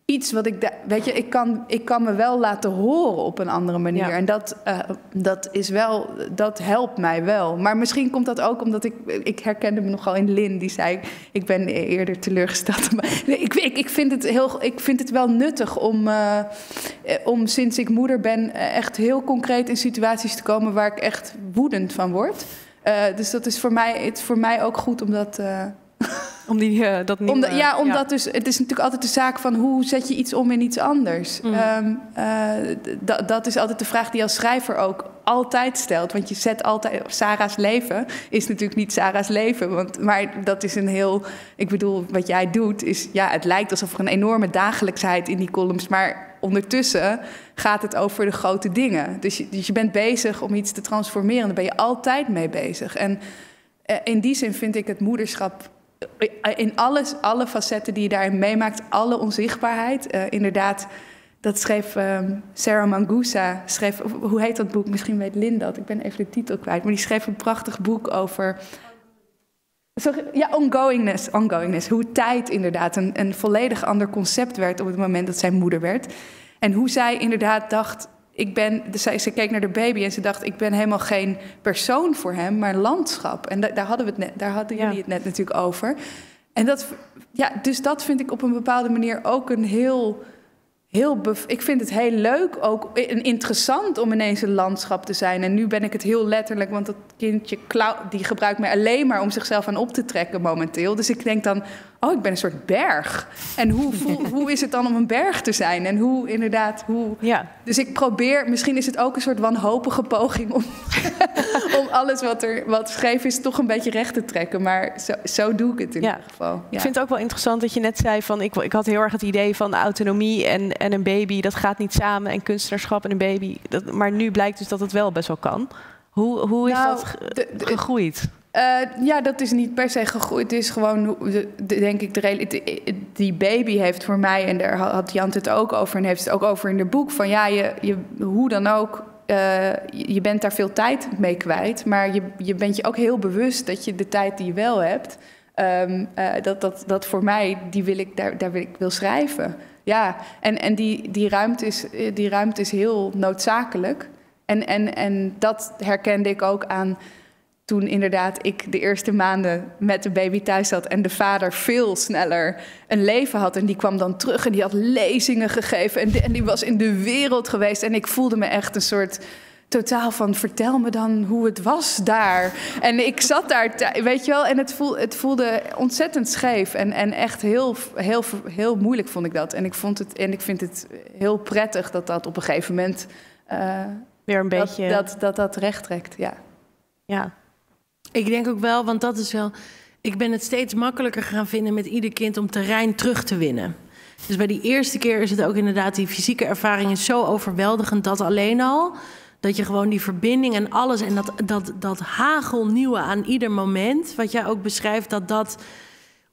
iets wat ik, weet je, ik kan, ik kan me wel laten horen op een andere manier. Ja. En dat, uh, dat is wel, dat helpt mij wel. Maar misschien komt dat ook omdat ik, ik herkende me nogal in Lynn, die zei, ik ben eerder teleurgesteld. Maar nee, ik, ik, ik, vind het heel, ik vind het wel nuttig om, uh, om sinds ik moeder ben echt heel concreet in situaties te komen waar ik echt woedend van word. Uh, dus dat is voor mij, het, voor mij ook goed omdat... Uh, Om die, uh, dat niet, Omda, ja, omdat ja. Dus, het is natuurlijk altijd de zaak van hoe zet je iets om in iets anders. Mm. Um, uh, dat is altijd de vraag die je als schrijver ook altijd stelt. Want je zet altijd... Sarah's leven is natuurlijk niet Sarah's leven. Want, maar dat is een heel... Ik bedoel, wat jij doet is... Ja, het lijkt alsof er een enorme dagelijksheid in die columns... maar ondertussen gaat het over de grote dingen. Dus je, dus je bent bezig om iets te transformeren. Daar ben je altijd mee bezig. En uh, in die zin vind ik het moederschap... In alles, alle facetten die je daarin meemaakt, alle onzichtbaarheid. Uh, inderdaad, dat schreef um, Sarah Manguso, schreef, hoe heet dat boek? Misschien weet Lynn dat, ik ben even de titel kwijt. Maar die schreef een prachtig boek over... Sorry, ja, ongoingness, ongoingness. Hoe tijd inderdaad een, een volledig ander concept werd op het moment dat zij moeder werd. En hoe zij inderdaad dacht... Ik ben, dus zij, ze keek naar de baby en ze dacht... ik ben helemaal geen persoon voor hem, maar landschap. En da, daar hadden, we het net, daar hadden jullie ja. het net natuurlijk over. En dat, ja, dus dat vind ik op een bepaalde manier ook een heel... heel ik vind het heel leuk, ook interessant om ineens een landschap te zijn. En nu ben ik het heel letterlijk, want dat kindje Klauw, die gebruikt mij alleen maar om zichzelf aan op te trekken momenteel. Dus ik denk dan, oh, ik ben een soort berg. En hoe, hoe, hoe is het dan om een berg te zijn? En hoe inderdaad, hoe... Ja. Dus ik probeer, misschien is het ook een soort wanhopige poging... om, om alles wat er wat schreef is toch een beetje recht te trekken. Maar zo, zo doe ik het in ja. ieder geval. Ja. Ik vind het ook wel interessant dat je net zei van... ik, ik had heel erg het idee van autonomie en, en een baby. Dat gaat niet samen en kunstenaarschap en een baby. Dat, maar nu blijkt dus dat het wel best wel kan. Hoe, hoe is nou, dat ge, de, de, gegroeid? Uh, ja, dat is niet per se gegroeid. Het is gewoon, de, de, denk ik, de, de, die baby heeft voor mij... en daar had Ianthe het ook over en heeft het ook over in haar boek... van ja, je, je, hoe dan ook, uh, je bent daar veel tijd mee kwijt... maar je, je bent je ook heel bewust dat je de tijd die je wel hebt... Um, uh, dat, dat, dat voor mij, die wil ik, daar, daar wil ik wil schrijven. Ja, en, en die, die, ruimte is, die ruimte is heel noodzakelijk. En, en, en dat herkende ik ook aan... toen inderdaad ik de eerste maanden met de baby thuis zat... en de vader veel sneller een leven had. En die kwam dan terug en die had lezingen gegeven. En die, en die was in de wereld geweest. En ik voelde me echt een soort totaal van... vertel me dan hoe het was daar. En ik zat daar, weet je wel. En het voelde, het voelde ontzettend scheef. En, en echt heel, heel, heel moeilijk vond ik dat. En ik, vond het, en ik vind het heel prettig dat dat op een gegeven moment... Uh, weer een beetje... Dat dat, dat, dat recht trekt, ja. Ja. Ik denk ook wel, want dat is wel... Ik ben het steeds makkelijker gaan vinden met ieder kind om terrein terug te winnen. Dus bij die eerste keer is het ook inderdaad... die fysieke ervaring is zo overweldigend, dat alleen al... dat je gewoon die verbinding en alles... en dat, dat, dat hagelnieuwe aan ieder moment... wat jij ook beschrijft, dat dat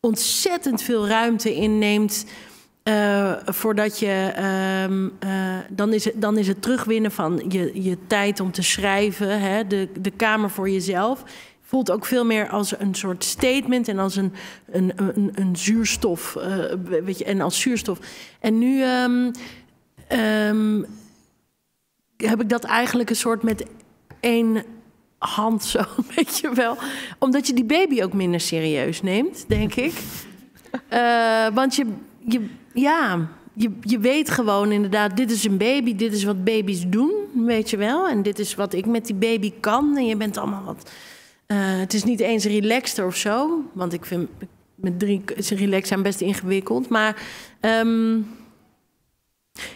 ontzettend veel ruimte inneemt... Uh, voordat je... Um, uh, dan, is het, dan is het terugwinnen van je, je tijd om te schrijven... Hè, de, de kamer voor jezelf... voelt ook veel meer als een soort statement en als een, een, een, een zuurstof. Uh, weet je, en als zuurstof. En nu um, um, heb ik dat eigenlijk een soort met één hand zo, weet je wel. Omdat je die baby ook minder serieus neemt, denk ik. Uh, want je, je, ja, je, je weet gewoon inderdaad, dit is een baby, dit is wat baby's doen, weet je wel. En dit is wat ik met die baby kan. En je bent allemaal wat... Uh, het is niet eens relaxter of zo, want ik vind... Met drie is relax zijn best ingewikkeld. Maar um,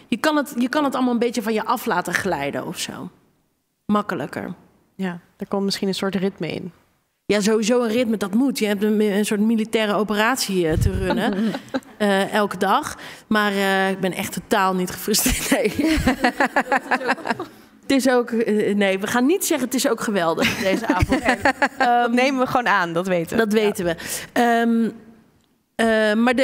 je, kan het, je kan het allemaal een beetje van je af laten glijden of zo. Makkelijker. Ja, daar komt misschien een soort ritme in. Ja, sowieso een ritme, dat moet. Je hebt een, een soort militaire operatie uh, te runnen. uh, elke dag. Maar uh, ik ben echt totaal niet gefrustreerd. Nee. Het is ook... Nee, we gaan niet zeggen het is ook geweldig deze avond. Nee, um, nemen we gewoon aan, dat weten we. Dat weten ja. we. Um, uh, maar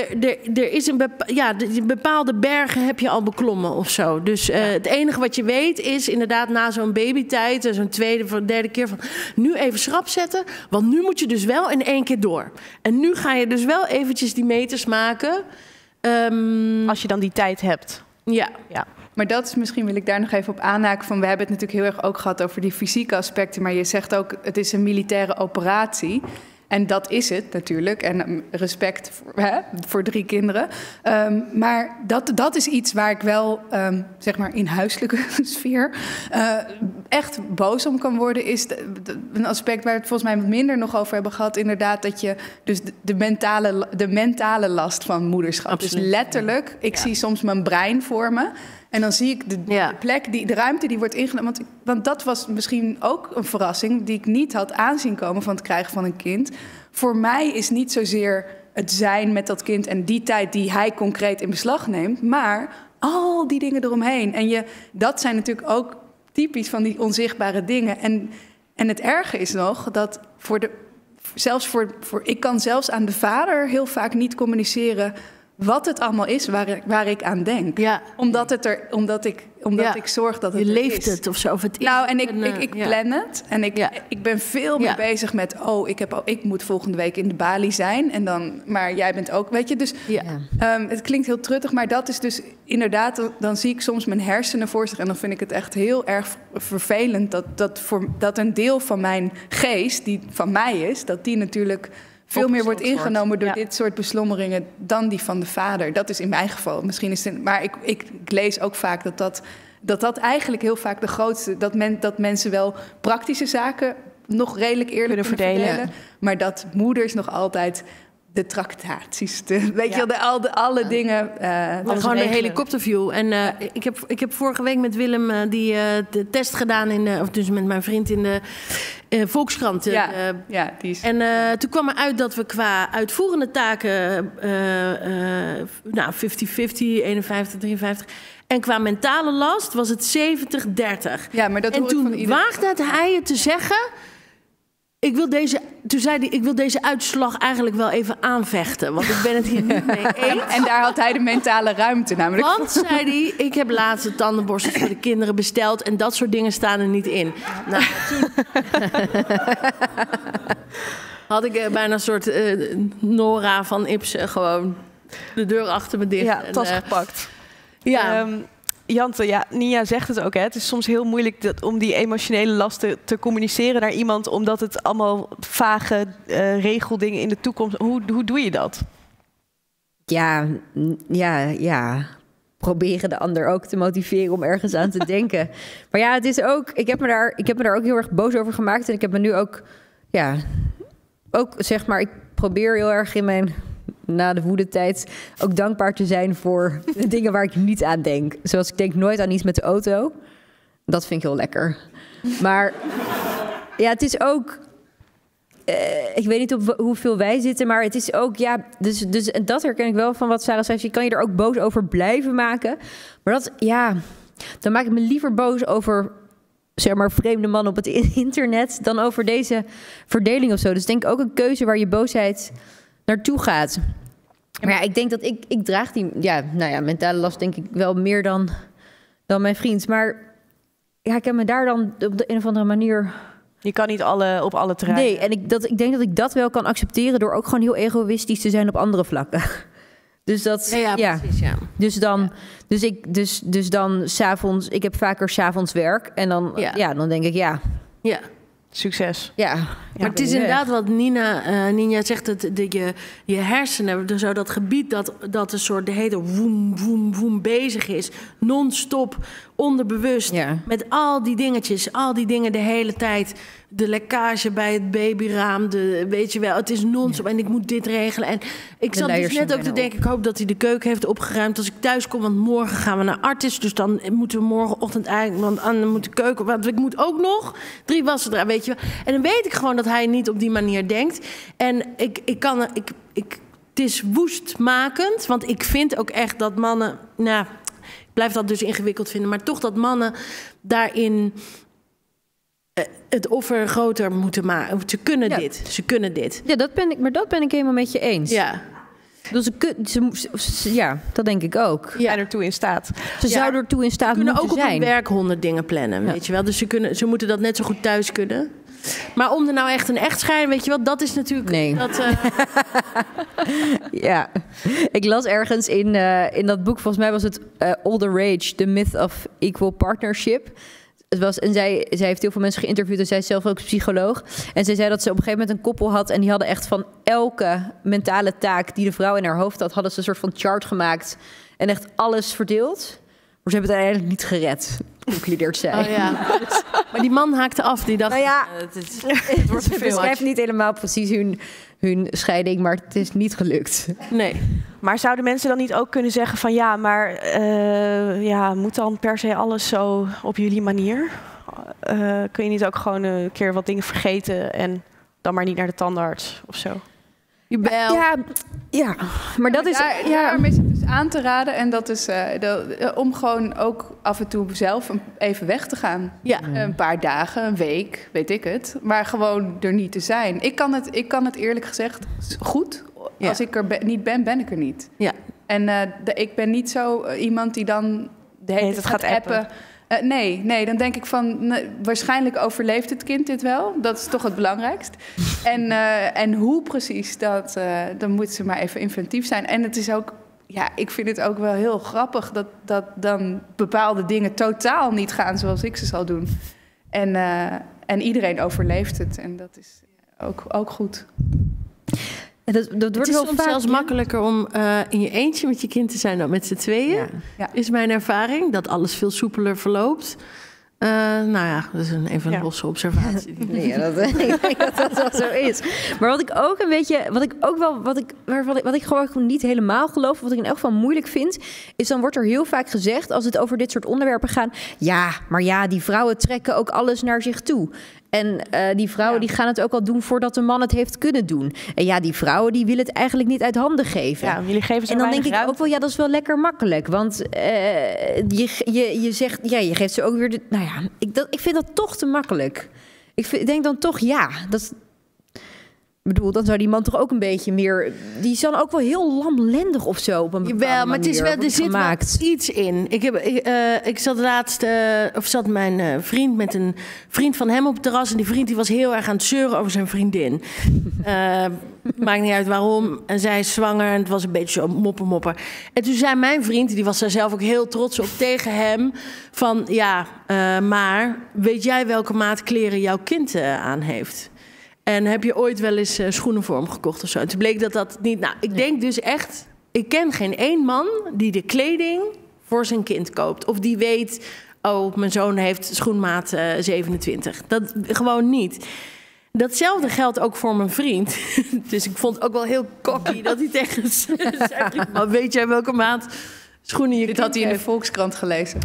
er is een bepaalde, ja, bepaalde bergen heb je al beklommen of zo. Dus uh, ja. het enige wat je weet is inderdaad na zo'n babytijd... zo'n tweede, derde keer van nu even schrap zetten... want nu moet je dus wel in één keer door. En nu ga je dus wel eventjes die meters maken. Um, Als je dan die tijd hebt. Ja, ja. Maar dat is misschien, wil ik daar nog even op aanhaken... van we hebben het natuurlijk heel erg ook gehad over die fysieke aspecten... maar je zegt ook, het is een militaire operatie. En dat is het natuurlijk. En respect voor, hè, voor drie kinderen. Um, maar dat, dat is iets waar ik wel, um, zeg maar in huiselijke sfeer... Uh, echt boos om kan worden. Is de, de, een aspect waar we het volgens mij wat minder nog over hebben gehad... inderdaad, dat je dus de, de, mentale, de mentale last van moederschap... Absoluut. Dus letterlijk, ik ja. zie soms mijn brein voor me... En dan zie ik de, ja. de plek, die, de ruimte die wordt ingenomen. Want, want dat was misschien ook een verrassing... die ik niet had aanzien komen van het krijgen van een kind. Voor mij is niet zozeer het zijn met dat kind... en die tijd die hij concreet in beslag neemt... maar al die dingen eromheen. En je, dat zijn natuurlijk ook typisch van die onzichtbare dingen. En, en het erge is nog dat voor de... Zelfs voor, voor, ik kan zelfs aan de vader heel vaak niet communiceren... wat het allemaal is waar, waar ik aan denk. Ja. Omdat, het er, omdat, ik, omdat ja. ik zorg dat het Je leeft is. het of zo. Of het nou, en ik, en, uh, ik, ik plan ja. het. En ik, ja. ik ben veel meer ja. bezig met... oh ik, heb, oh, ik moet volgende week in de Balie zijn. En dan, maar jij bent ook... Weet je, dus ja. um, het klinkt heel truttig... maar dat is dus inderdaad... Dan, dan zie ik soms mijn hersenen voor zich... en dan vind ik het echt heel erg vervelend... dat, dat, voor, dat een deel van mijn geest, die van mij is... dat die natuurlijk... veel meer wordt ingenomen door ja. dit soort beslommeringen dan die van de vader. Dat is in mijn geval. Misschien is het, maar ik, ik, ik lees ook vaak dat dat, dat dat eigenlijk heel vaak de grootste... dat, men, dat mensen wel praktische zaken nog redelijk eerlijk kunnen verdelen. Kunnen verdelen maar dat moeders nog altijd... de tractaties, de, weet ja. je, de, al de, alle ja. dingen. Uh, gewoon regelen. Een helikopterview. En uh, ik, heb, ik heb vorige week met Willem uh, die uh, de test gedaan in de, of dus met mijn vriend in de uh, Volkskrant. Uh, ja. Ja, die is... En uh, toen kwam er uit dat we qua uitvoerende taken, uh, uh, nou vijftig vijftig, eenenvijftig drieënvijftig. En qua mentale last was het zeventig dertig. Ja, maar dat en hoor toen ik van ieder... waagde het hij het te zeggen. Ik wil deze, toen zei hij, ik wil deze uitslag eigenlijk wel even aanvechten. Want ik ben het hier niet mee eens. En daar had hij de mentale ruimte namelijk. Want, zei hij, ik heb laatste tandenborstels voor de kinderen besteld. En dat soort dingen staan er niet in. Nou, toen had ik bijna een soort uh, Nora van Ipsen gewoon de deur achter me dicht. Ja, tas en, uh, gepakt. Ja. Um, Ianthe, ja, Niña zegt het ook, hè. Het is soms heel moeilijk dat, om die emotionele lasten te communiceren naar iemand... omdat het allemaal vage uh, regeldingen in de toekomst... Hoe, hoe doe je dat? Ja, ja, ja. Proberen de ander ook te motiveren om ergens aan te denken. Maar ja, het is ook... Ik heb me daar, ik heb me daar ook heel erg boos over gemaakt. En ik heb me nu ook... Ja, ook zeg maar... Ik probeer heel erg in mijn... na de woedetijd ook dankbaar te zijn voor de dingen waar ik niet aan denk. Zoals ik denk nooit aan iets met de auto. Dat vind ik heel lekker. Maar ja, het is ook... Uh, ik weet niet op hoeveel wij zitten, maar het is ook... ja, dus, dus en dat herken ik wel van wat Sarah zei. Je kan je er ook boos over blijven maken. Maar dat, ja... Dan maak ik me liever boos over... zeg maar vreemde man op het internet... dan over deze verdeling of zo. Dus denk ook een keuze waar je boosheid... naartoe gaat. Maar ja, ik denk dat ik, ik draag die... Ja, nou ja, mentale last denk ik wel meer dan, dan mijn vriend. Maar ja, ik heb me daar dan op de een of andere manier... Je kan niet alle, op alle terreinen. Nee, en ik, dat, ik denk dat ik dat wel kan accepteren... door ook gewoon heel egoïstisch te zijn op andere vlakken. Dus dat... Ja, ja, ja. precies, ja. Dus dan... Ja. Dus ik... Dus, dus dan s'avonds... Ik heb vaker s'avonds werk. En dan... Ja, ja dan denk ik, ja... Ja. Succes. Ja, ja, maar het is inderdaad weg. Wat Niña, uh, Niña zegt, dat, dat je, je hersenen, zo dat gebied dat, dat een soort de hele woem, woem, woem bezig is, non-stop, onderbewust, ja. met al die dingetjes, al die dingen de hele tijd. De lekkage bij het babyraam, de, weet je wel, het is non-stop ja. en ik moet dit regelen. En ik de zat dus net ook te denken, ik hoop dat hij de keuken heeft opgeruimd als ik thuis kom, want morgen gaan we naar Artis, dus dan moeten we morgenochtend eigenlijk, want dan moet de keuken, want ik moet ook nog drie wassen eraan, weet je wel. En dan weet ik gewoon dat hij niet op die manier denkt. En ik, ik kan, ik, ik, het is woestmakend, want ik vind ook echt dat mannen, nou, ik blijf dat dus ingewikkeld vinden, maar toch dat mannen daarin het offer groter moeten maken. Ze kunnen ja. dit. Ze kunnen dit. Ja, dat ben ik, maar dat ben ik helemaal met je eens. Ja. Dus ze, ze, ze, ja, dat denk ik ook. Ja. En ertoe in staat. Ze ja. zouden ertoe in staat moeten zijn. Ze kunnen ook op hun werk honderd dingen plannen, ja. weet je wel. Dus ze, kunnen, ze moeten dat net zo goed thuis kunnen. Maar om er nou echt een echtscheiding, weet je wat, dat is natuurlijk... Nee. Dat, uh... ja, ik las ergens in, uh, in dat boek, volgens mij was het uh, Older Rage, The Myth of Equal Partnership... Het was, en zij, zij heeft heel veel mensen geïnterviewd en zij is zelf ook psycholoog. En zij zei dat ze op een gegeven moment een koppel had en die hadden echt van elke mentale taak die de vrouw in haar hoofd had, hadden ze een soort van chart gemaakt en echt alles verdeeld. Maar ze hebben het eigenlijk niet gered, concludeert zij. Oh ja. Maar die man haakte af, die dacht... Nou ja, uh, het, is, het wordt ze beschrijft niet helemaal precies hun, hun scheiding, maar het is niet gelukt. Nee. Maar zouden mensen dan niet ook kunnen zeggen van... ja, maar uh, ja, moet dan per se alles zo op jullie manier? Uh, kun je niet ook gewoon een keer wat dingen vergeten en dan maar niet naar de tandarts of zo? Jawel. Ja, ja, maar dat is... Daar, ja. Daarom is het dus aan te raden. En dat is uh, de, om gewoon ook af en toe zelf een, even weg te gaan. Ja. Een paar dagen, een week, weet ik het. Maar gewoon er niet te zijn. Ik kan het, ik kan het eerlijk gezegd goed. Ja. Als ik er be, niet ben, ben ik er niet. Ja. En uh, de, ik ben niet zo uh, iemand die dan de hele nee, tijd gaat appen. appen. Uh, nee, nee, dan denk ik van, nee, waarschijnlijk overleeft het kind dit wel. Dat is toch het belangrijkst. En, uh, en hoe precies, dat, uh, dan moeten ze maar even inventief zijn. En het is ook, ja, ik vind het ook wel heel grappig... dat, dat dan bepaalde dingen totaal niet gaan zoals ik ze zal doen. En, uh, en iedereen overleeft het. En dat is ook, ook goed. Dat, dat wordt het is soms vaak, zelfs ja. makkelijker om uh, in je eentje met je kind te zijn dan met z'n tweeën. Ja. Ja. Is mijn ervaring dat alles veel soepeler verloopt. Uh, nou ja, dat is een, even een ja. losse observatie. Nee, dat, ik denk dat dat wel zo is. Maar wat ik ook een beetje, wat ik ook wel, wat ik, waarvan ik, wat ik gewoon niet helemaal geloof, wat ik in elk geval moeilijk vind, is dan wordt er heel vaak gezegd als het over dit soort onderwerpen gaat. Ja, maar ja, die vrouwen trekken ook alles naar zich toe. En uh, die vrouwen ja. die gaan het ook al doen voordat de man het heeft kunnen doen. En ja, die vrouwen die willen het eigenlijk niet uit handen geven. Ja, jullie geven ze en dan denk ik ruimte. Ook wel, ja, dat is wel lekker makkelijk. Want uh, je, je, je zegt, ja, je geeft ze ook weer de... Nou ja, ik, dat, ik vind dat toch te makkelijk. Ik vind, denk dan toch, ja, dat... Ik bedoel, dan zou die man toch ook een beetje meer... Die is dan ook wel heel lamlendig of zo op een bepaalde manier. Jawel, maar het is wel, er zit wel iets in. Ik, heb, ik, uh, ik zat laatst, uh, of zat mijn uh, vriend met een vriend van hem op het terras... en die vriend die was heel erg aan het zeuren over zijn vriendin. Uh, maakt niet uit waarom. En zij is zwanger en het was een beetje zo mopper mopper. En toen zei mijn vriend, die was daar zelf ook heel trots op tegen hem... van ja, uh, maar weet jij welke maat kleren jouw kind uh, aan heeft? En heb je ooit wel eens uh, schoenen voor hem gekocht of zo? En toen bleek dat dat niet... Nou, ik nee. denk dus echt... Ik ken geen één man die de kleding voor zijn kind koopt. Of die weet... Oh, mijn zoon heeft schoenmaat uh, zevenentwintig. Dat gewoon niet. Datzelfde geldt ook voor mijn vriend. Dus ik vond het ook wel heel cocky dat hij tegen zegt... Maar weet jij welke maat... Schoenen je Dit had hij in de Volkskrant gelezen.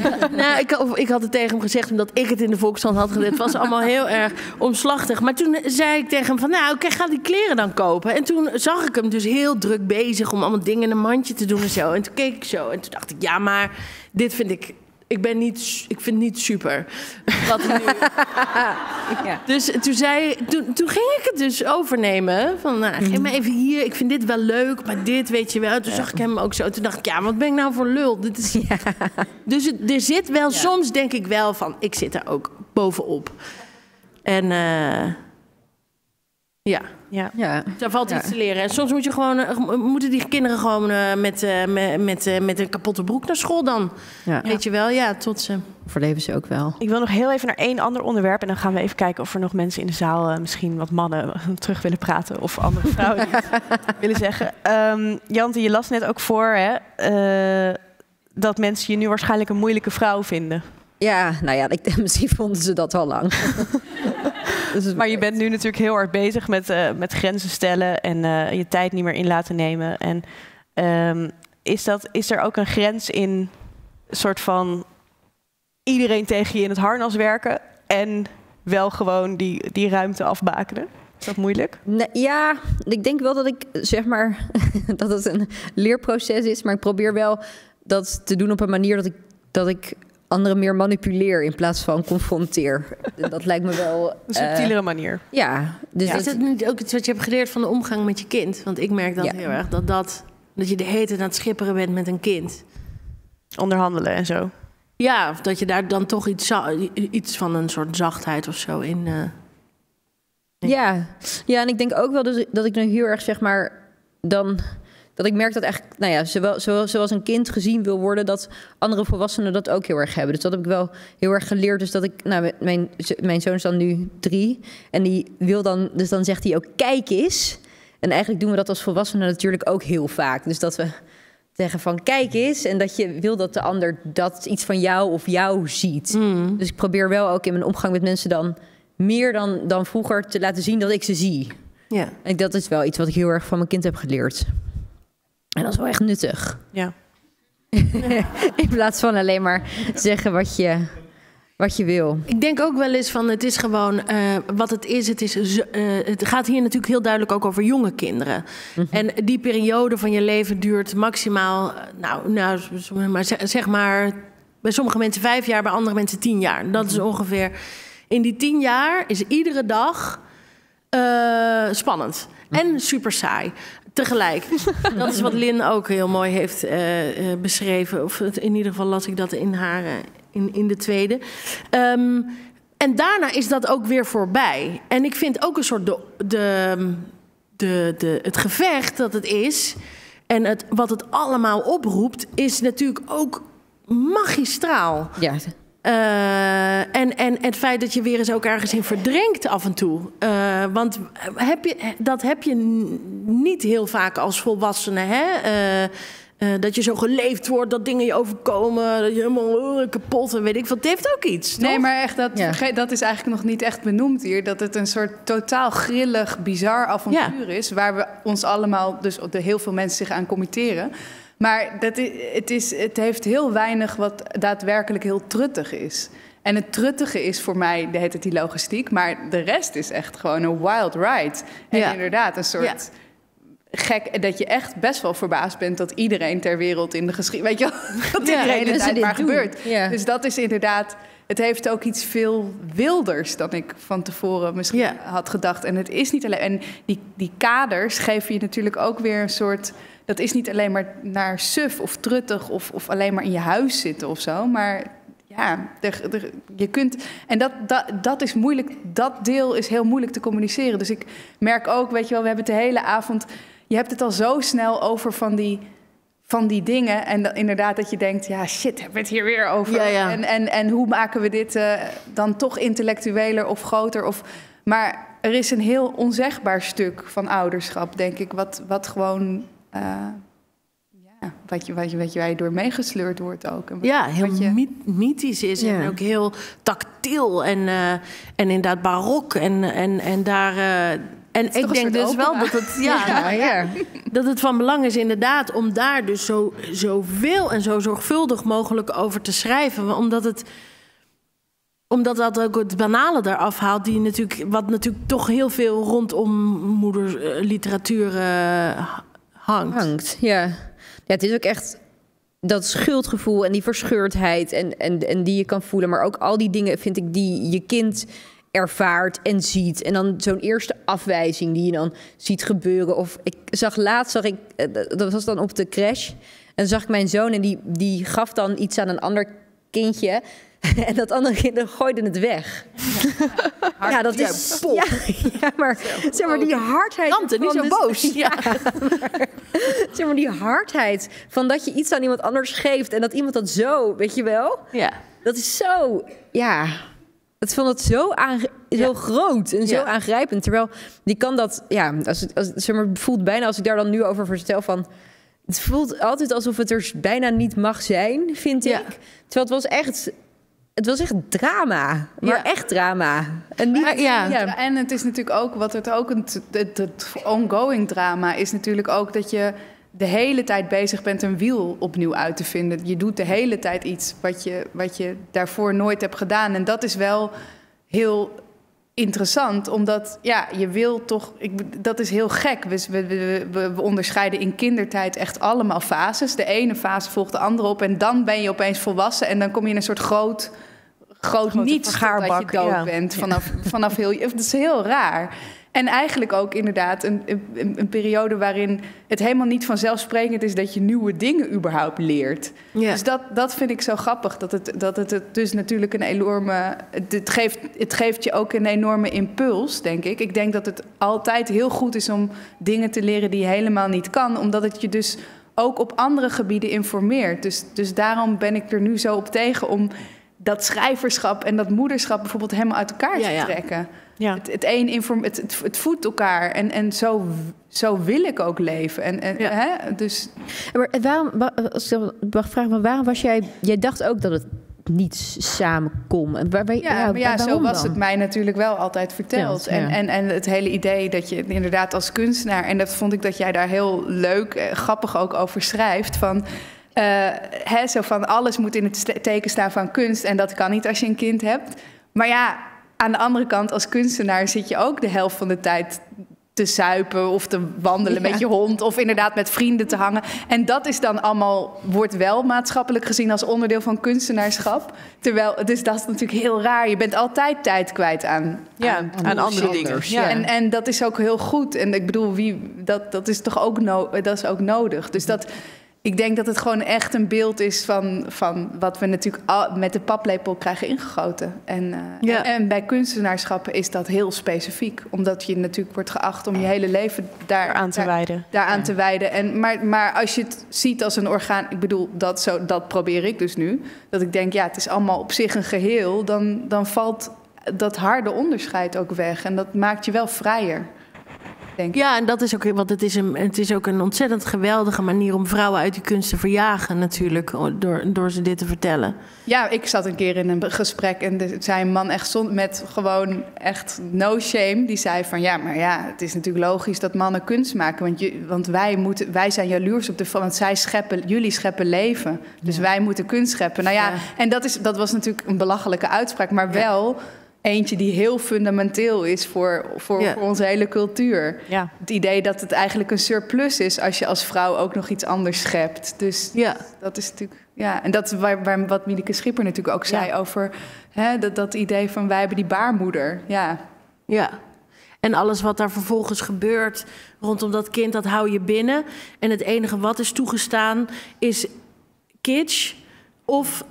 Ja. Nou, ik, of, ik had het tegen hem gezegd omdat ik het in de Volkskrant had gelezen. Het was allemaal heel erg omslachtig. Maar toen zei ik tegen hem van, nou, oké, ga die kleren dan kopen. En toen zag ik hem dus heel druk bezig om allemaal dingen in een mandje te doen en zo. En toen keek ik zo en toen dacht ik, ja, maar dit vind ik... Ik ben niet, ik vind niet super. Wat nu? Ja. Dus toen, zei, toen, toen ging ik het dus overnemen. Van, nou, geef me even hier. Ik vind dit wel leuk, maar dit weet je wel. Toen ja. zag ik hem ook zo. Toen dacht ik, ja, wat ben ik nou voor lul? Dit is... ja. Dus het, er zit wel, ja. soms denk ik wel van, ik zit er ook bovenop. En uh, Ja, ja. ja. Daar valt ja. iets te leren. En soms moet je gewoon, moeten die kinderen gewoon met, met, met, met een kapotte broek naar school dan. Ja. Weet je wel, ja, tot ze... Verleven ze ook wel. Ik wil nog heel even naar één ander onderwerp. En dan gaan we even kijken of er nog mensen in de zaal... Uh, misschien wat mannen terug willen praten. Of andere vrouwen die willen zeggen. Um, Ianthe, je las net ook voor, hè, uh, dat mensen je nu waarschijnlijk een moeilijke vrouw vinden. Ja, nou ja, ik, misschien vonden ze dat al lang. Maar je bent nu natuurlijk heel hard bezig met, uh, met grenzen stellen... en uh, je tijd niet meer in laten nemen. En um, is, dat, is er ook een grens in soort van... iedereen tegen je in het harnas werken... en wel gewoon die, die ruimte afbakenen? Is dat moeilijk? Nee, ja, ik denk wel dat ik, zeg maar... dat het een leerproces is... maar ik probeer wel dat te doen op een manier... dat ik, dat ik anderen meer manipuleer... in plaats van confronteer. Dat lijkt me wel... Een subtielere uh, manier. Ja. Dus ja dat, is dat niet ook iets wat je hebt geleerd... van de omgang met je kind? Want ik merk dat ja. heel erg. Dat, dat, dat je de hele tijd aan het schipperen bent met een kind. Onderhandelen en zo. Ja, of dat je daar dan toch iets, iets van een soort zachtheid of zo in... Uh... Ja. ja, en ik denk ook wel dus dat ik nu heel erg, zeg maar, dan... dat ik merk dat eigenlijk, nou ja, zowel, zowel, zoals een kind gezien wil worden... dat andere volwassenen dat ook heel erg hebben. Dus dat heb ik wel heel erg geleerd. Dus dat ik, nou, mijn, mijn zoon is dan nu drie en die wil dan... dus dan zegt hij ook, kijk eens. En eigenlijk doen we dat als volwassenen natuurlijk ook heel vaak. Dus dat we... zeggen van kijk eens en dat je wil dat de ander dat iets van jou of jou ziet. Mm. Dus ik probeer wel ook in mijn omgang met mensen dan meer dan, dan vroeger te laten zien dat ik ze zie. Ja. En dat is wel iets wat ik heel erg van mijn kind heb geleerd. En dat is wel echt nuttig. Ja. In plaats van alleen maar zeggen wat je, wat je wil. Ik denk ook wel eens van het is gewoon uh, wat het is. Het, is uh, het gaat hier natuurlijk heel duidelijk ook over jonge kinderen. Mm-hmm. En die periode van je leven duurt maximaal, nou, nou zeg maar, bij sommige mensen vijf jaar, bij andere mensen tien jaar. Dat mm-hmm. is ongeveer, in die tien jaar is iedere dag uh, spannend mm-hmm. en super saai. Tegelijk. Dat is wat Lynn ook heel mooi heeft uh, beschreven. Of in ieder geval las ik dat in haar... Uh, In, in de tweede. Um, en daarna is dat ook weer voorbij. En ik vind ook een soort de, de, de, de, het gevecht dat het is... en het, wat het allemaal oproept, is natuurlijk ook magistraal. Ja. Uh, en, en het feit dat je weer eens ook ergens in verdrinkt af en toe. Uh, want heb je, dat heb je niet heel vaak als volwassene, hè? Uh, Uh, dat je zo geleefd wordt, dat dingen je overkomen... dat je helemaal uh, kapot en weet ik wat. Het heeft ook iets, Nee, toch? maar echt, dat, ja. dat is eigenlijk nog niet echt benoemd hier. Dat het een soort totaal grillig, bizar avontuur ja. is... waar we ons allemaal, dus de heel veel mensen zich aan committeren. Maar dat is, het, is, het heeft heel weinig wat daadwerkelijk heel truttig is. En het truttige is voor mij, de heet het die logistiek... maar de rest is echt gewoon een wild ride. En ja. inderdaad, een soort... Ja. Gek dat je echt best wel verbaasd bent dat iedereen ter wereld in de geschiedenis... weet je wel, dat ja, iedereen de tijd maar gebeurt. Ja. Dus dat is inderdaad... Het heeft ook iets veel wilders dan ik van tevoren misschien ja. had gedacht. En het is niet alleen... En die, die kaders geven je natuurlijk ook weer een soort... Dat is niet alleen maar naar suf of truttig of, of alleen maar in je huis zitten of zo. Maar ja, er, er, je kunt... En dat, dat, dat is moeilijk. Dat deel is heel moeilijk te communiceren. Dus ik merk ook, weet je wel, we hebben het de hele avond... Je hebt het al zo snel over van die, van die dingen. En dat, inderdaad dat je denkt, ja shit, hebben we het hier weer over. Ja, ja. En, en, en hoe maken we dit uh, dan toch intellectueler of groter? Of, maar er is een heel onzegbaar stuk van ouderschap, denk ik. Wat, wat gewoon... Uh, ja, wat je, wat je, wat je, waar je door meegesleurd wordt ook. En wat, ja, heel wat je... mythisch is ja. en ook heel tactiel. En, uh, en inderdaad barok. En, en, en daar... Uh, En ik denk dus opera. wel dat het, ja, ja, ja. dat het van belang is inderdaad... om daar dus zo, zo veel en zo zorgvuldig mogelijk over te schrijven. Omdat, het, omdat dat ook het banale eraf haalt... Die natuurlijk, wat natuurlijk toch heel veel rondom moederliteratuur uh, hangt. hangt ja. ja, het is ook echt dat schuldgevoel en die verscheurdheid... En, en, en die je kan voelen, maar ook al die dingen vind ik die je kind... ervaart en ziet. En dan zo'n eerste afwijzing die je dan ziet gebeuren. Of ik zag laatst, zag ik, dat was dan op de crash. En zag ik mijn zoon en die, die gaf dan iets aan een ander kindje. En dat andere kinderen gooiden het weg. Ja, ja dat is... Ja, ja maar, zeg maar die hardheid... Tante, niet zo boos. Dus, ja, maar, zeg maar die hardheid van dat je iets aan iemand anders geeft... en dat iemand dat zo, weet je wel? Ja. Dat is zo... Ja, ik vond het zo, aange zo ja. groot en zo ja. aangrijpend. Terwijl, die kan dat... Ja, als het, als, zeg maar, voelt bijna, als ik daar dan nu over vertel van... Het voelt altijd alsof het er bijna niet mag zijn, vind ja. ik. Terwijl het was echt... Het was echt drama, maar ja. echt drama. En, niet, maar, ja. Ja. en het is natuurlijk ook, wat het ook, het, het, het ongoing drama is natuurlijk ook dat je de hele tijd bezig bent een wiel opnieuw uit te vinden. Je doet de hele tijd iets wat je, wat je daarvoor nooit hebt gedaan. En dat is wel heel interessant, omdat ja, je wil toch, ik, dat is heel gek. We, we, we, we onderscheiden in kindertijd echt allemaal fases. De ene fase volgt de andere op en dan ben je opeens volwassen en dan kom je in een soort groot... groot niets dat je dood ja. bent. Vanaf, ja. vanaf heel... Dat is heel raar. En eigenlijk ook inderdaad een, een, een periode waarin het helemaal niet vanzelfsprekend is... dat je nieuwe dingen überhaupt leert. Ja. Dus dat, dat vind ik zo grappig. Dat het, dat het, het dus natuurlijk een enorme... Het geeft, het geeft je ook een enorme impuls, denk ik. Ik denk dat het altijd heel goed is om dingen te leren die je helemaal niet kan. Omdat het je dus ook op andere gebieden informeert. Dus, dus daarom ben ik er nu zo op tegen om... dat schrijverschap en dat moederschap bijvoorbeeld helemaal uit elkaar ja, te trekken. Ja. Ja. Het, het, een inform, het, het, het voedt elkaar en, en zo, zo wil ik ook leven. En, en, ja. hè? Dus... Maar waarom, als ik mag vragen, maar waarom was jij... Jij dacht ook dat het niet samenkom. En waar, waar, ja, ja, maar ja, zo was dan? Het mij natuurlijk wel altijd verteld. Ja, ja. En, en, en het hele idee dat je inderdaad als kunstenaar... en dat vond ik dat jij daar heel leuk, grappig ook over schrijft... van. Uh, hè, zo van alles moet in het teken staan van kunst... en dat kan niet als je een kind hebt. Maar ja, aan de andere kant als kunstenaar... zit je ook de helft van de tijd te zuipen of te wandelen ja. met je hond... of inderdaad met vrienden te hangen. En dat is dan allemaal, wordt wel maatschappelijk gezien... als onderdeel van kunstenaarschap. Terwijl, dus dat is natuurlijk heel raar. Je bent altijd tijd kwijt aan, ja, aan, aan, aan andere dingen. Ja. En, en dat is ook heel goed. En ik bedoel, wie, dat, dat is toch ook, no, dat is ook nodig. Dus dat... Ik denk dat het gewoon echt een beeld is van, van wat we natuurlijk al met de paplepel krijgen ingegoten. En, uh, ja. en, en bij kunstenaarschap is dat heel specifiek. Omdat je natuurlijk wordt geacht om je hele leven daar, daaraan te daar, wijden. Daaraan ja. te wijden. En, maar, maar als je het ziet als een orgaan... Ik bedoel, dat, zo, dat probeer ik dus nu. Dat ik denk, ja, het is allemaal op zich een geheel. Dan, dan valt dat harde onderscheid ook weg. En dat maakt je wel vrijer. Ja, en dat is ook, want het is, een, het is ook een ontzettend geweldige manier om vrouwen uit die kunst te verjagen, natuurlijk, door, door ze dit te vertellen. Ja, ik zat een keer in een gesprek en er zei een man echt zon, met gewoon echt no shame. Die zei van ja, maar ja, het is natuurlijk logisch dat mannen kunst maken. Want, je, want wij, moeten, wij zijn jaloers op de vrouw, want zij scheppen, jullie scheppen leven. Dus ja. wij moeten kunst scheppen. Nou ja, ja. en dat, is, dat was natuurlijk een belachelijke uitspraak, maar wel. Ja. Eentje die heel fundamenteel is voor, voor, ja. voor onze hele cultuur. Ja. Het idee dat het eigenlijk een surplus is als je als vrouw ook nog iets anders schept. Dus ja. dat is natuurlijk. Ja, en dat is waar, waar, wat Mineke Schipper natuurlijk ook zei ja. over hè, dat, dat idee van wij hebben die baarmoeder. Ja. ja. En alles wat daar vervolgens gebeurt rondom dat kind, dat hou je binnen. En het enige wat is toegestaan is kitsch of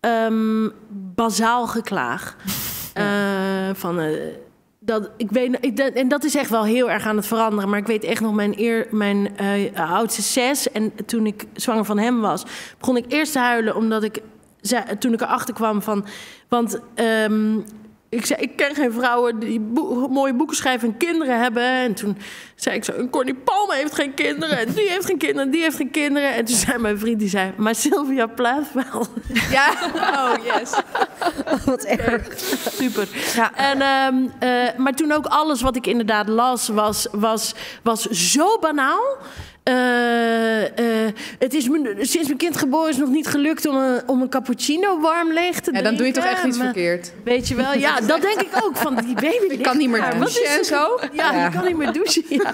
um, bazaal geklaag. Uh, van, uh, dat, ik weet, ik, dat, en dat is echt wel heel erg aan het veranderen. Maar ik weet echt nog, mijn, eer, mijn uh, oudste zes... en toen ik zwanger van hem was... begon ik eerst te huilen, omdat ik... Zei, toen ik erachter kwam van... want um, ik zei, ik ken geen vrouwen die boe, mooie boeken schrijven... en kinderen hebben. En toen zei ik zo, Corny Palme heeft geen kinderen... en die heeft geen kinderen, en die heeft geen kinderen. En toen zei mijn vriend, die zei... maar Sylvia Plath wel. Ja, oh yes. Wat erg. Super. Ja. En, um, uh, maar toen ook alles wat ik inderdaad las, was, was, was zo banaal. Uh, uh, het is me, sinds mijn kind geboren is nog niet gelukt om een, om een cappuccino warm leeg te drinken. Ja, dan doe je toch echt iets verkeerd. Weet je wel, ja, dat denk ik ook. Van die baby die kan niet meer douchen en zo. Ja, ja, die kan niet meer douchen. Ja.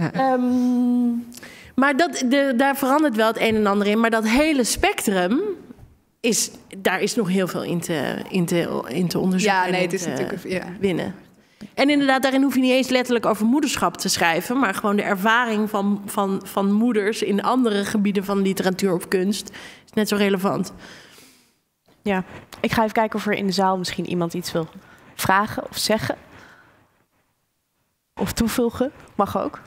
Ja. Um, maar dat, de, daar verandert wel het een en ander in. Maar dat hele spectrum... Is, daar is nog heel veel in te, in te, in te onderzoeken. Ja, nee, het is natuurlijk ja. winnen. En inderdaad, daarin hoef je niet eens letterlijk over moederschap te schrijven... maar gewoon de ervaring van, van, van moeders in andere gebieden van literatuur of kunst... is net zo relevant. Ja, ik ga even kijken of er in de zaal misschien iemand iets wil vragen of zeggen. Of toevoegen, mag ook.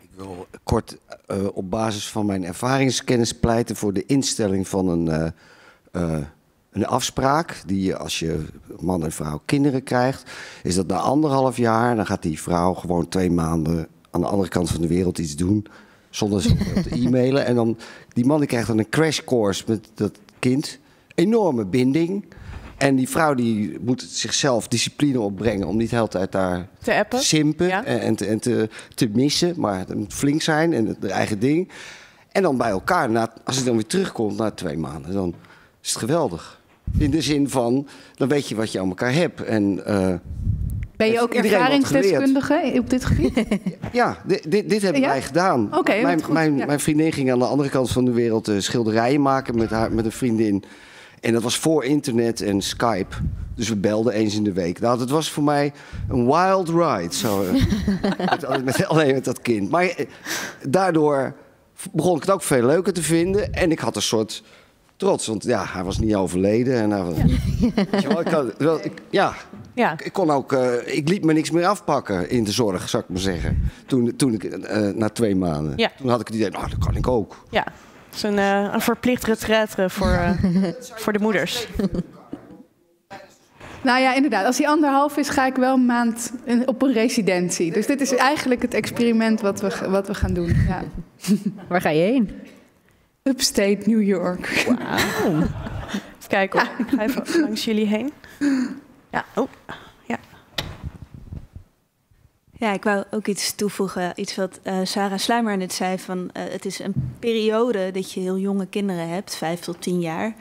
Ik wil kort uh, op basis van mijn ervaringskennis pleiten voor de instelling van een, uh, uh, een afspraak. Die als je man en vrouw kinderen krijgt, is dat na anderhalf jaar, dan gaat die vrouw gewoon twee maanden aan de andere kant van de wereld iets doen, zonder te e-mailen. En dan, die man die krijgt dan een crash course met dat kind. Enorme binding. En die vrouw die moet zichzelf discipline opbrengen om niet de hele tijd daar te appen, te simpen, ja, en, te, en te, te missen. Maar het moet flink zijn en het eigen ding. En dan bij elkaar, na, als het dan weer terugkomt na twee maanden, dan is het geweldig. In de zin van, dan weet je wat je aan elkaar hebt. En... Uh, Ben je ook ervaringsdeskundige op dit gebied? Ja, dit, dit, dit hebben ja? wij gedaan. Okay, mijn, mijn, ja. mijn vriendin ging aan de andere kant van de wereld uh, schilderijen maken met, haar, met een vriendin. En dat was voor internet en Skype. Dus we belden eens in de week. Nou, dat was voor mij een wild ride. Zo, met, met, alleen met dat kind. Maar eh, daardoor begon ik het ook veel leuker te vinden. En ik had een soort trots. Want ja, hij was niet overleden. En hij was, ja. Wel, ik, ja. Ja. Ik kon ook, uh, ik liet me niks meer afpakken in de zorg, zou ik maar zeggen. Toen, toen ik, uh, na twee maanden, ja. toen had ik het idee, nou, dat kan ik ook. Ja, het is een, uh, een verplicht retraite voor, uh, voor de moeders. Nou ja, inderdaad. Als die anderhalf is, ga ik wel een maand op een residentie. Dus dit is eigenlijk het experiment wat we, wat we gaan doen. Ja. Waar ga je heen? Upstate New York. Wow. Even kijken hoor. Ja. Ik ga even langs jullie heen. Ja, oh, ja. Ja, ik wou ook iets toevoegen. Iets wat uh, Sarah Sluimer net zei. Van, uh, het is een periode dat je heel jonge kinderen hebt. Vijf tot tien jaar.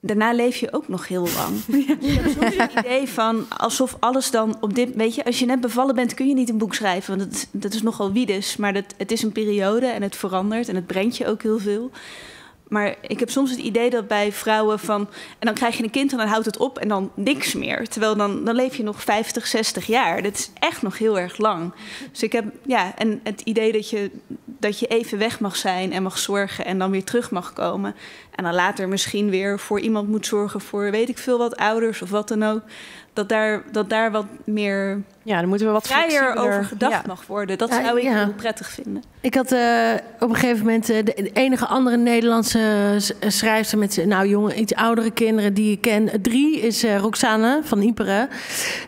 Daarna leef je ook nog heel lang. Ja. Je hebt soms het idee van alsof alles dan op dit... Weet je, als je net bevallen bent kun je niet een boek schrijven. Want dat, dat is nogal wiedes. Maar dat, het is een periode en het verandert. En het brengt je ook heel veel. Maar ik heb soms het idee dat bij vrouwen van... en dan krijg je een kind en dan houdt het op en dan niks meer. Terwijl dan, dan leef je nog vijftig, zestig jaar. Dat is echt nog heel erg lang. Dus ik heb ja, en het idee dat je, dat je even weg mag zijn en mag zorgen... en dan weer terug mag komen. En dan later misschien weer voor iemand moet zorgen... voor weet ik veel wat, ouders of wat dan ook. Dat daar, dat daar wat meer... Ja, dan moeten we wat vrijer over gedacht ja. mag worden. Dat zou ik ja. heel prettig vinden. Ik had uh, op een gegeven moment uh, de enige andere Nederlandse schrijfster met nou jonge, iets oudere kinderen die ik ken. Drie is uh, Roxane van Ieperen.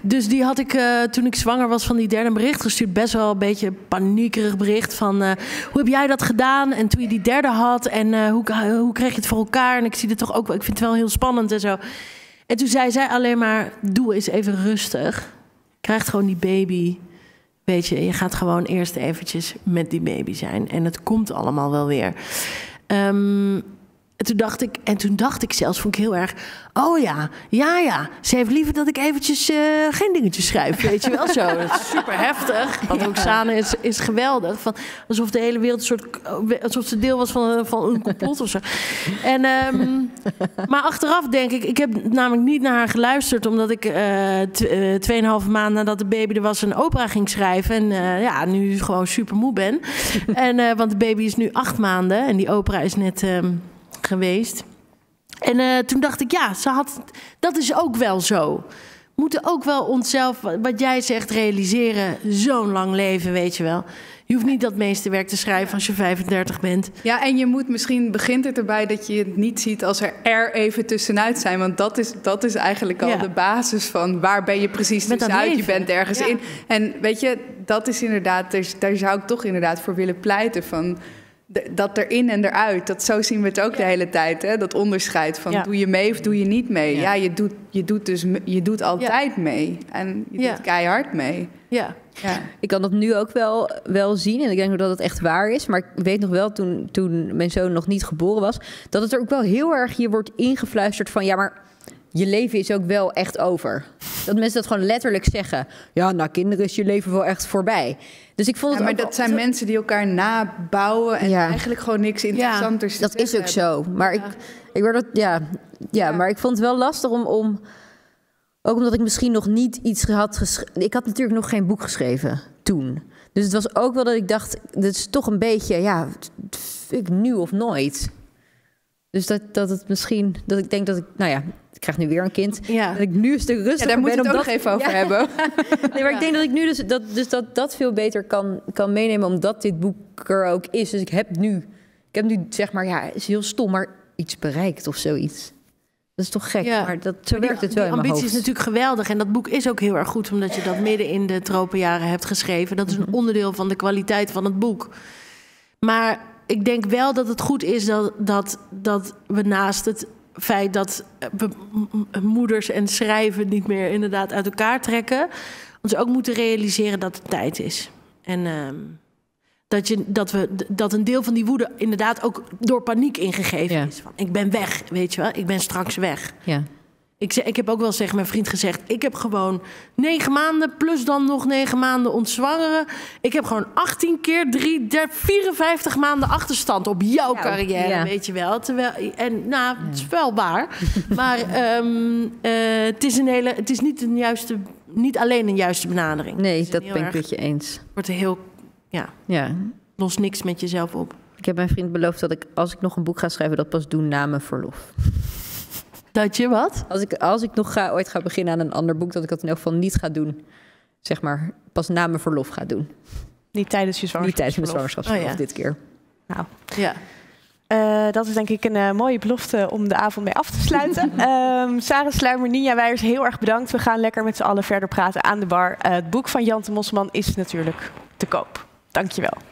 Dus die had ik uh, toen ik zwanger was van die derde bericht gestuurd. Best wel een beetje een paniekerig bericht van uh, hoe heb jij dat gedaan? En toen je die derde had en uh, hoe, uh, hoe kreeg je het voor elkaar? En ik zie het toch ook wel. Ik vind het wel heel spannend en zo. En toen zei zij alleen maar, doe eens even rustig. Krijg gewoon die baby. Weet je, je gaat gewoon eerst eventjes met die baby zijn. En het komt allemaal wel weer. Um, en, toen dacht ik, en toen dacht ik zelfs, vond ik heel erg... Oh ja, ja, ja. Ze heeft liever dat ik eventjes uh, geen dingetjes schrijf. Weet je wel zo. Dat is super heftig. Want Roxane is, is geweldig. Van, alsof de hele wereld een soort... Alsof ze deel was van, van een complot of zo. En, um, maar achteraf denk ik... Ik heb namelijk niet naar haar geluisterd. Omdat ik uh, tweeënhalve uh, maand nadat de baby er was een opera ging schrijven. En uh, ja, nu gewoon super moe ben. En, uh, want de baby is nu acht maanden. En die opera is net uh, geweest. En uh, toen dacht ik, ja, ze had, dat is ook wel zo. We moeten ook wel onszelf, wat jij zegt, realiseren. Zo'n lang leven, weet je wel. Je hoeft niet dat meesterwerk te schrijven als je vijfendertig bent. Ja, en je moet misschien, begint het erbij dat je het niet ziet als er er even tussenuit zijn. Want dat is, dat is eigenlijk al ja. de basis van waar ben je precies met tussenuit. Je bent ergens ja. in. En weet je, dat is inderdaad, daar, daar zou ik toch inderdaad voor willen pleiten van... Dat erin en eruit, dat zo zien we het ook ja. de hele tijd. Hè? Dat onderscheid van ja. doe je mee of doe je niet mee. Ja, ja je, doet, je, doet dus, je doet altijd ja. mee. En je ja. doet keihard mee. Ja. Ja. Ik kan dat nu ook wel, wel zien. En ik denk dat het echt waar is. Maar ik weet nog wel, toen, toen mijn zoon nog niet geboren was... dat het er ook wel heel erg hier wordt ingefluisterd van... ja, maar je leven is ook wel echt over. Dat mensen dat gewoon letterlijk zeggen. Ja, nou kinderen is je leven wel echt voorbij. Dus ik vond het ja, maar dat zijn mensen die elkaar nabouwen en ja. eigenlijk gewoon niks interessanters ja, dat is ook hebben. Zo. Maar, ja. ik, ik werd dat, ja, ja, ja. maar ik vond het wel lastig om, om... Ook omdat ik misschien nog niet iets had geschreven... Ik had natuurlijk nog geen boek geschreven toen. Dus het was ook wel dat ik dacht, dit is toch een beetje, ja, ik nu of nooit. Dus dat, dat het misschien, dat ik denk dat ik, nou ja, ik krijg nu weer een kind. Ja. Dat ik nu een stuk rustiger ben. Ja, daar moet je het ook nog even over ja. hebben. Nee, maar ja. ik denk dat ik nu dus dat, dus dat, dat veel beter kan, kan meenemen, omdat dit boek er ook is. Dus ik heb nu, ik heb nu zeg maar, ja, het is heel stom, maar iets bereikt of zoiets. Dat is toch gek, ja. maar dat, zo maar die, werkt het wel in mijn hoofd. Ambitie is natuurlijk geweldig en dat boek is ook heel erg goed, omdat je dat midden in de tropenjaren hebt geschreven. Dat is een onderdeel van de kwaliteit van het boek. Maar ik denk wel dat het goed is dat, dat, dat we naast het feit dat we moeders en schrijven niet meer inderdaad uit elkaar trekken, ons ook moeten realiseren dat het tijd is. En uh, dat, je, dat, we, dat een deel van die woede inderdaad ook door paniek ingegeven ja. is. Van, ik ben weg, weet je wel, ik ben straks weg. Ja. Ik, ik heb ook wel eens tegen mijn vriend gezegd, ik heb gewoon negen maanden plus dan nog negen maanden ontzwangeren. Ik heb gewoon achttien keer drie, vierenvijftig maanden achterstand op jouw ja, carrière, ja. weet je wel. Terwijl, en nou, het is wel waar. Maar um, uh, het is, een hele, het is niet, een juiste, niet alleen een juiste benadering. Nee, dat ben ik met je eens. Wordt er heel, ja, ja. los niks met jezelf op. Ik heb mijn vriend beloofd dat ik, als ik nog een boek ga schrijven, dat pas doen na mijn verlof. Dat je wat? Als ik, als ik nog ga, ooit ga beginnen aan een ander boek, dat ik dat in elk geval niet ga doen. Zeg maar, pas na mijn verlof ga doen. Niet tijdens je zwangerschapsverlof? Niet tijdens mijn zwangerschapsverlof oh, ja. dit keer. Nou, ja. Uh, dat is denk ik een uh, mooie belofte om de avond mee af te sluiten. um, Sarah Sluimer, Niña Weijers, heel erg bedankt. We gaan lekker met z'n allen verder praten aan de bar. Uh, het boek van Ianthe Mosselman is natuurlijk te koop. Dank je wel.